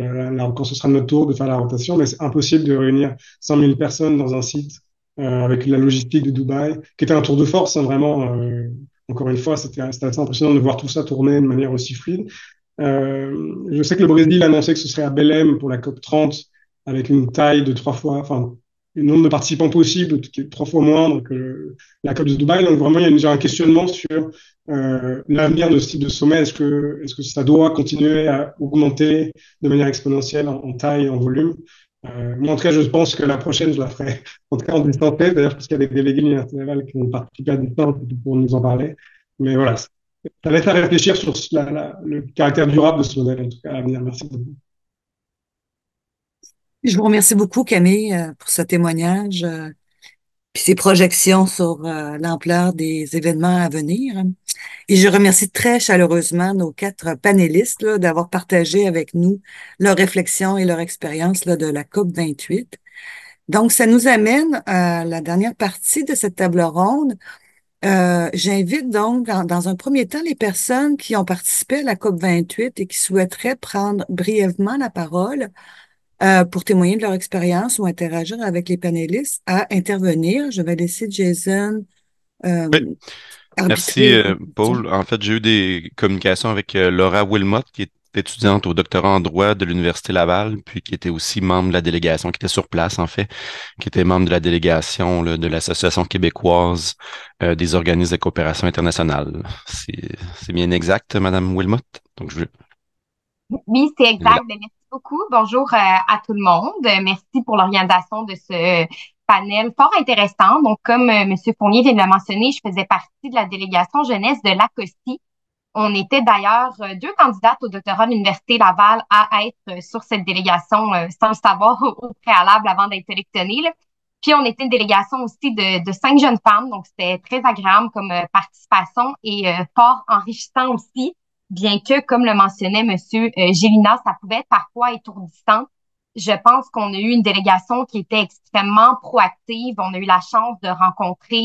quand ce sera notre tour de faire la rotation, mais c'est impossible de réunir 100 000 personnes dans un site avec la logistique de Dubaï », qui était un tour de force, hein, vraiment. Encore une fois, c'était assez impressionnant de voir tout ça tourner de manière aussi fluide. Je sais que le Brésil annonçait que ce serait à Belém pour la COP 30, avec une taille de 3 fois... le nombre de participants possibles qui est 3 fois moindre que la COP de Dubaï. Donc vraiment, il y a déjà un questionnement sur l'avenir de ce type de sommet. Est-ce que ça doit continuer à augmenter de manière exponentielle en taille, en volume? Moi, en tout cas, je pense que la prochaine, je la ferai en tout cas en distance. D'ailleurs, parce qu'il y a des délégués internationaux qui ont participé à distance pour nous en parler. Mais voilà, ça laisse à réfléchir sur le caractère durable de ce modèle, en tout cas, à l'avenir. Merci beaucoup. Je vous remercie beaucoup, Camille, pour ce témoignage. puis ses projections sur l'ampleur des événements à venir. Et je remercie très chaleureusement nos quatre panélistes d'avoir partagé avec nous leurs réflexions et leur expérience de la COP28. Donc, ça nous amène à la dernière partie de cette table ronde. J'invite donc, dans un premier temps, les personnes qui ont participé à la COP28 et qui souhaiteraient prendre brièvement la parole pour témoigner de leur expérience ou interagir avec les panélistes à intervenir. Je vais laisser Jason. Oui. Merci, Paul. En fait, j'ai eu des communications avec Laura Wilmot, qui est étudiante au doctorat en droit de l'Université Laval, puis qui était aussi membre de la délégation, qui était sur place en fait, qui était membre de la délégation de l'Association québécoise des organismes de coopération internationale. C'est bien exact, Madame Wilmot? Donc, oui, c'est exact. Voilà. Merci beaucoup. Bonjour à tout le monde. Merci pour l'organisation de ce panel fort intéressant. Donc, comme M. Fournier vient de le mentionner, je faisais partie de la délégation jeunesse de l'ACOSI. On était d'ailleurs deux candidates au doctorat de l'Université Laval à être sur cette délégation sans le savoir au préalable avant d'être sélectionnée. Puis on était une délégation aussi de 5 jeunes femmes, donc c'était très agréable comme participation et fort enrichissant aussi, bien que, comme le mentionnait M. Gélineau, ça pouvait être parfois étourdissant. Je pense qu'on a eu une délégation qui était extrêmement proactive. On a eu la chance de rencontrer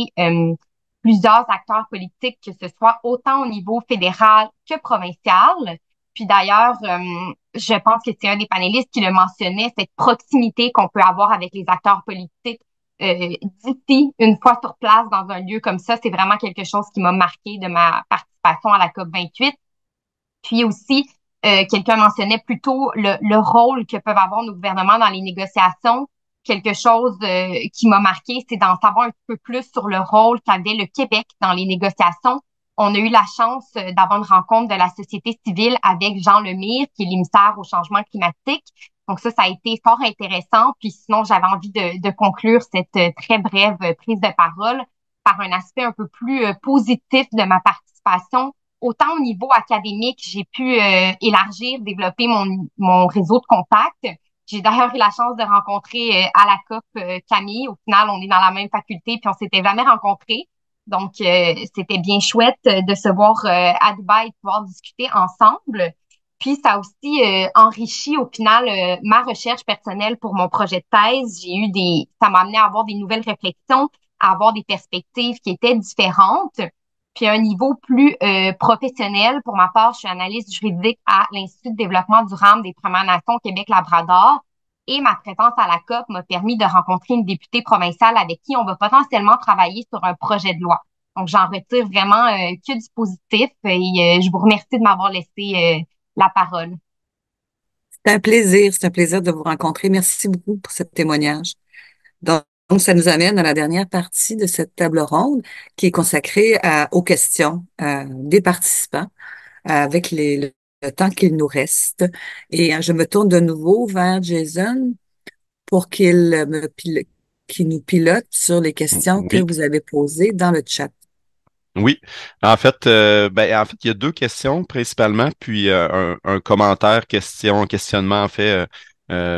plusieurs acteurs politiques, que ce soit autant au niveau fédéral que provincial. Puis d'ailleurs, je pense que c'est un des panélistes qui le mentionnait, cette proximité qu'on peut avoir avec les acteurs politiques d'ici, une fois sur place, dans un lieu comme ça. C'est vraiment quelque chose qui m'a marqué de ma participation à la COP28. Puis aussi, quelqu'un mentionnait plutôt le rôle que peuvent avoir nos gouvernements dans les négociations. Quelque chose qui m'a marqué, c'est d'en savoir un peu plus sur le rôle qu'avait le Québec dans les négociations. On a eu la chance d'avoir une rencontre de la société civile avec Jean Lemire, qui est l'émissaire au changement climatique. Donc ça a été fort intéressant. Puis sinon, j'avais envie de conclure cette très brève prise de parole par un aspect un peu plus positif de ma participation. Autant au niveau académique, j'ai pu élargir, développer mon réseau de contacts. J'ai d'ailleurs eu la chance de rencontrer à la COP Camille. Au final, on est dans la même faculté, puis on s'était jamais rencontrés. Donc, c'était bien chouette de se voir à Dubaï et de pouvoir discuter ensemble. Puis, ça a aussi enrichi, au final, ma recherche personnelle pour mon projet de thèse. Ça m'a amené à avoir des nouvelles réflexions, à avoir des perspectives qui étaient différentes. Puis, à un niveau plus professionnel, pour ma part, je suis analyste juridique à l'Institut de développement durable des Premières Nations Québec-Labrador. Et ma présence à la COP m'a permis de rencontrer une députée provinciale avec qui on va potentiellement travailler sur un projet de loi. Donc, j'en retire vraiment que du positif. Et je vous remercie de m'avoir laissé la parole. C'est un plaisir de vous rencontrer. Merci beaucoup pour ce témoignage. Donc, ça nous amène à la dernière partie de cette table ronde qui est consacrée aux questions des participants avec le temps qu'il nous reste. Et je me tourne de nouveau vers Jason pour qu'il nous pilote sur les questions que vous avez posées dans le chat. Oui, en fait, il y a deux questions principalement, puis un commentaire, questionnement en fait.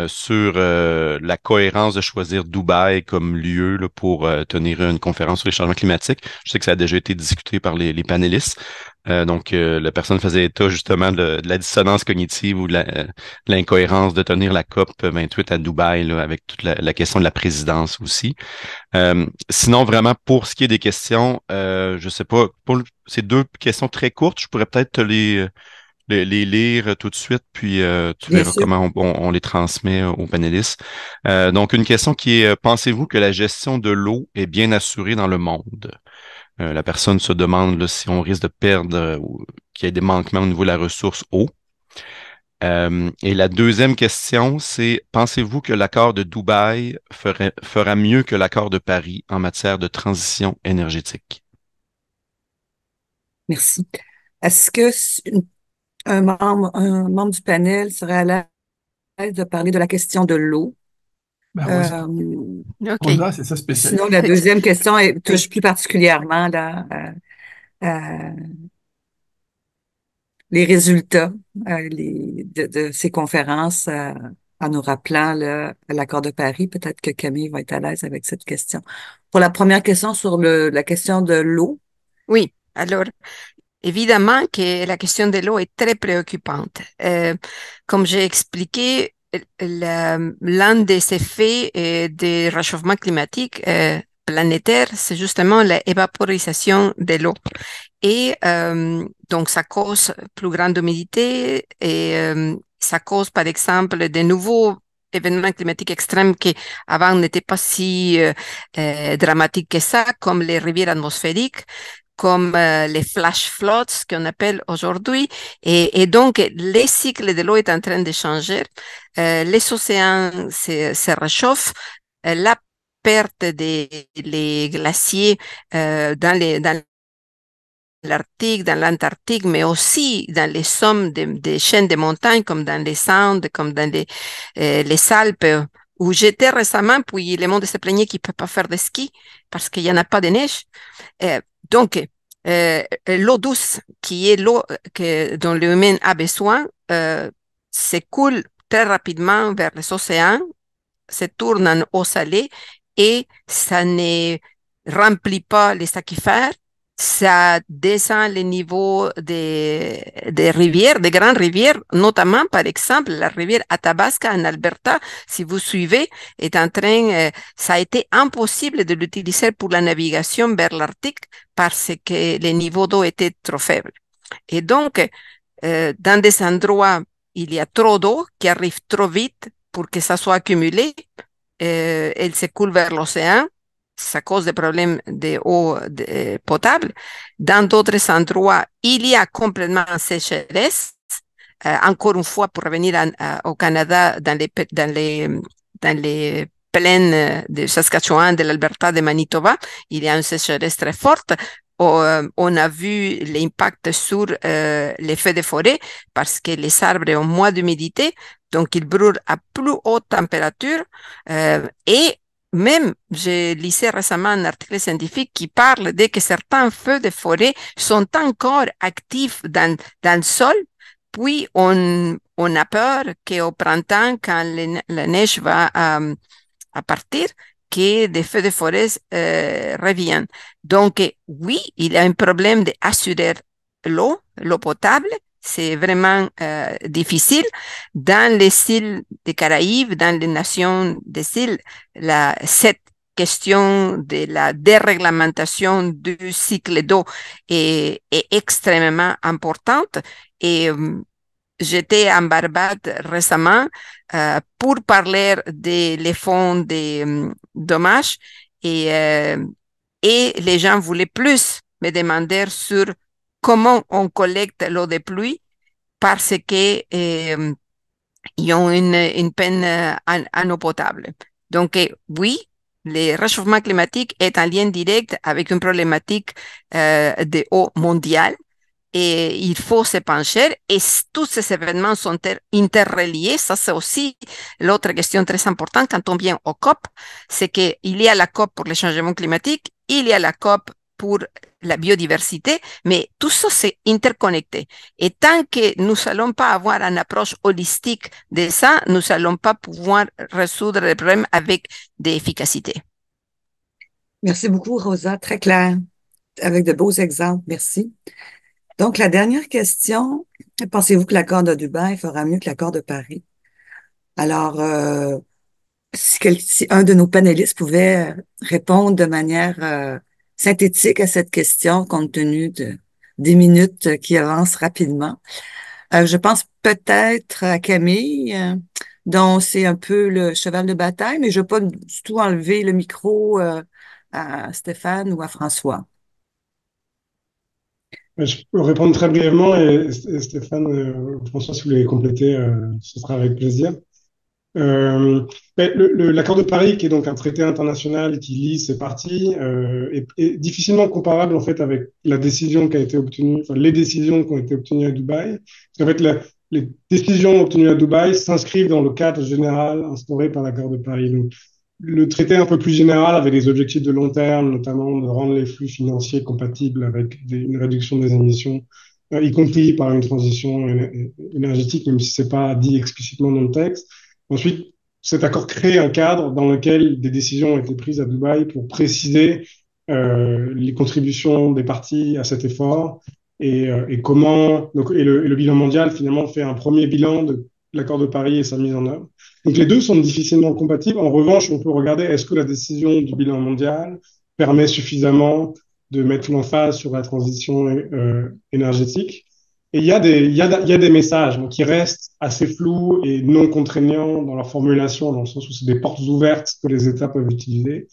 Sur la cohérence de choisir Dubaï comme lieu pour tenir une conférence sur les changements climatiques. Je sais que ça a déjà été discuté par les panélistes. Donc, la personne faisait état justement de la dissonance cognitive ou de l'incohérence de tenir la COP28 à Dubaï, avec toute la question de la présidence aussi. Sinon, vraiment, pour ce qui est des questions, je sais pas, pour ces deux questions très courtes, je pourrais peut-être te les lire tout de suite, puis tu verras comment on les transmet aux panélistes. Donc, une question qui est, pensez-vous que la gestion de l'eau est bien assurée dans le monde? La personne se demande si on risque de perdre ou qu'il y ait des manquements au niveau de la ressource eau. Et la deuxième question, c'est, pensez-vous que l'accord de Dubaï fera mieux que l'accord de Paris en matière de transition énergétique? Merci. Est-ce que un membre du panel serait à l'aise de parler de la question de l'eau? Okay. C'est ça spécial. Sinon, la deuxième question touche plus particulièrement les résultats de ces conférences en nous rappelant l'accord de Paris. Peut-être que Camille va être à l'aise avec cette question. Pour la première question sur la question de l'eau. Oui, alors évidemment que la question de l'eau est très préoccupante. Comme j'ai expliqué, l'un des effets du réchauffement climatique planétaire, c'est justement l'évaporisation de l'eau. Et donc, ça cause plus grande humidité et ça cause, par exemple, de nouveaux événements climatiques extrêmes qui, avant, n'étaient pas si dramatiques que ça, comme les rivières atmosphériques, comme les flash floods qu'on appelle aujourd'hui. Et donc, les cycles de l'eau est en train de changer. Les océans se réchauffent. La perte des glaciers dans l'Arctique, dans l'Antarctique, mais aussi dans les sommets des chaînes de montagnes, comme dans les Andes, comme dans les Alpes, où j'étais récemment, puis le monde se plaignait qu'il ne peut pas faire de ski parce qu'il n'y en a pas de neige. Donc, l'eau douce, qui est l'eau dont l'humain a besoin, s'écoule très rapidement vers les océans, se tourne en eau salée et ça ne remplit pas les aquifères. Ça descend les niveaux des rivières, des grandes rivières, notamment, par exemple, la rivière Athabasca en Alberta, si vous suivez, est en train, ça a été impossible de l'utiliser pour la navigation vers l'Arctique parce que les niveaux d'eau étaient trop faibles. Et donc, dans des endroits, il y a trop d'eau qui arrive trop vite pour que ça soit accumulé, elle s'écoule vers l'océan. Ça cause des problèmes d'eau potable. Dans d'autres endroits, il y a complètement une sécheresse. Encore une fois, pour revenir au Canada, dans les plaines de Saskatchewan, de l'Alberta, de Manitoba, il y a une sécheresse très forte. On a vu l'impact sur les feux de forêt parce que les arbres ont moins d'humidité, donc ils brûlent à plus haute température et même, je lisais récemment un article scientifique qui parle de que certains feux de forêt sont encore actifs dans le sol, puis on a peur qu'au printemps, quand la neige va à partir, que des feux de forêt reviennent. Donc, oui, il y a un problème d'assurer l'eau potable. C'est vraiment difficile. Dans les îles des Caraïbes, dans les nations des îles, cette question de la déréglementation du cycle d'eau est extrêmement importante. Et j'étais en Barbade récemment pour parler des fonds des dommages et les gens voulaient plus me demander sur comment on collecte l'eau de pluie parce qu'ils ont une peine en eau potable. Donc, oui, le réchauffement climatique est en lien direct avec une problématique de eau mondiale et il faut se pencher et tous ces événements sont interreliés. Ça, c'est aussi l'autre question très importante quand on vient aux COP, c'est qu'il y a la COP pour les changements climatiques, il y a la COP pour la biodiversité, mais tout ça, c'est interconnecté. Et tant que nous n'allons pas avoir une approche holistique de ça, nous n'allons pas pouvoir résoudre les problèmes avec de l'efficacité. Merci beaucoup, Rosa. Très clair, avec de beaux exemples. Merci. Donc, la dernière question, pensez-vous que l'accord de Dubaï fera mieux que l'accord de Paris? Alors, si un de nos panélistes pouvait répondre de manière synthétique à cette question, compte tenu des minutes qui avancent rapidement. Je pense peut-être à Camille, dont c'est un peu le cheval de bataille, mais je ne vais pas du tout enlever le micro à Stéphane ou à François. Je peux répondre très brièvement, et Stéphane, François, si vous voulez compléter, ce sera avec plaisir. L'accord de Paris, qui est donc un traité international qui lie ces parties, est difficilement comparable en fait avec la décision qui a été obtenue, enfin les décisions qui ont été obtenues à Dubaï. Parce qu'en fait, les décisions obtenues à Dubaï s'inscrivent dans le cadre général instauré par l'accord de Paris. Donc, le traité un peu plus général avait des objectifs de long terme, notamment de rendre les flux financiers compatibles avec une réduction des émissions, y compris par une transition énergétique, même si c'est pas dit explicitement dans le texte. Ensuite, cet accord crée un cadre dans lequel des décisions ont été prises à Dubaï pour préciser les contributions des parties à cet effort et comment donc, et le bilan mondial finalement fait un premier bilan de l'accord de Paris et sa mise en œuvre. Donc les deux sont difficilement compatibles. En revanche, on peut regarder est-ce que la décision du bilan mondial permet suffisamment de mettre l'emphase sur la transition énergétique. Et il y a des messages donc, qui restent assez flous et non contraignants dans leur formulation, dans le sens où c'est des portes ouvertes que les États peuvent utiliser.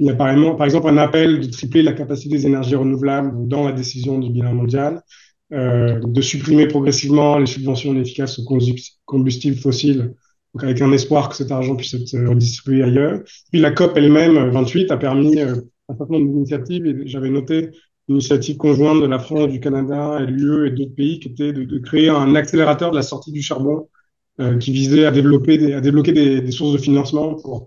Il y a par exemple un appel de tripler la capacité des énergies renouvelables dans la décision du bilan mondial, de supprimer progressivement les subventions inefficaces aux combustibles fossiles, donc avec un espoir que cet argent puisse être redistribué ailleurs. Puis la COP elle-même, 28, a permis un certain nombre d'initiatives, et j'avais noté initiative conjointe de la France, du Canada, et l'UE et d'autres pays, qui était de créer un accélérateur de la sortie du charbon qui visait à débloquer des sources de financement pour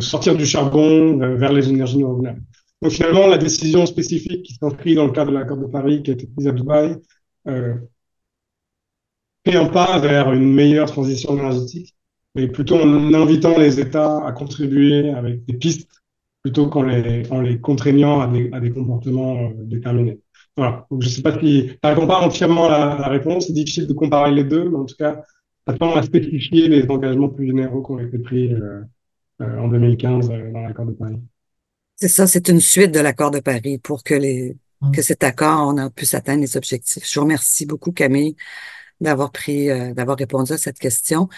sortir du charbon vers les énergies renouvelables. Donc finalement, la décision spécifique qui s'inscrit dans le cadre de l'accord de Paris, qui a été prise à Dubaï, fait un pas vers une meilleure transition énergétique, mais plutôt en invitant les États à contribuer avec des pistes plutôt qu'en les contraignant à des comportements déterminés. Voilà. Donc, je ne sais pas si ça répond pas entièrement à la réponse. C'est difficile de comparer les deux, mais en tout cas, ça tend à spécifier les engagements plus généraux qui ont été pris en 2015 dans l'accord de Paris. C'est ça, c'est une suite de l'accord de Paris pour que cet accord, on a pu s'atteindre les objectifs. Je vous remercie beaucoup, Camille, d'avoir répondu à cette question.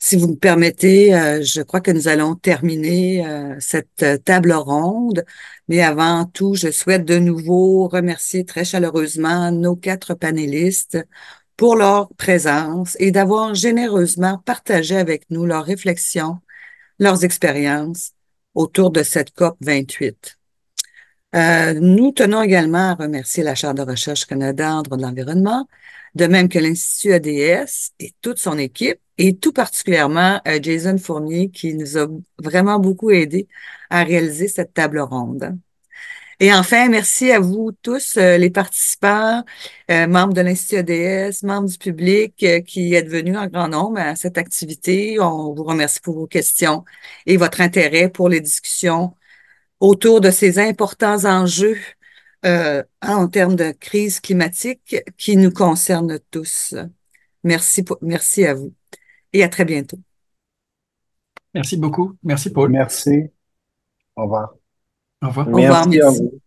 Si vous me permettez, je crois que nous allons terminer cette table ronde. Mais avant tout, je souhaite de nouveau remercier très chaleureusement nos 4 panélistes pour leur présence et d'avoir généreusement partagé avec nous leurs réflexions, leurs expériences autour de cette COP 28. Nous tenons également à remercier la Chaire de recherche Canada en droit de l'environnement, de même que l'Institut ADS et toute son équipe, et tout particulièrement Jason Fournier, qui nous a vraiment beaucoup aidé à réaliser cette table ronde. Et enfin, merci à vous tous, les participants, membres de l'Institut ADS, membres du public qui êtes venus en grand nombre à cette activité. On vous remercie pour vos questions et votre intérêt pour les discussions autour de ces importants enjeux en termes de crise climatique qui nous concerne tous. Merci à vous et à très bientôt. Merci beaucoup. Merci, Paul. Merci. Au revoir. Au revoir. Merci. Au revoir, merci. À vous.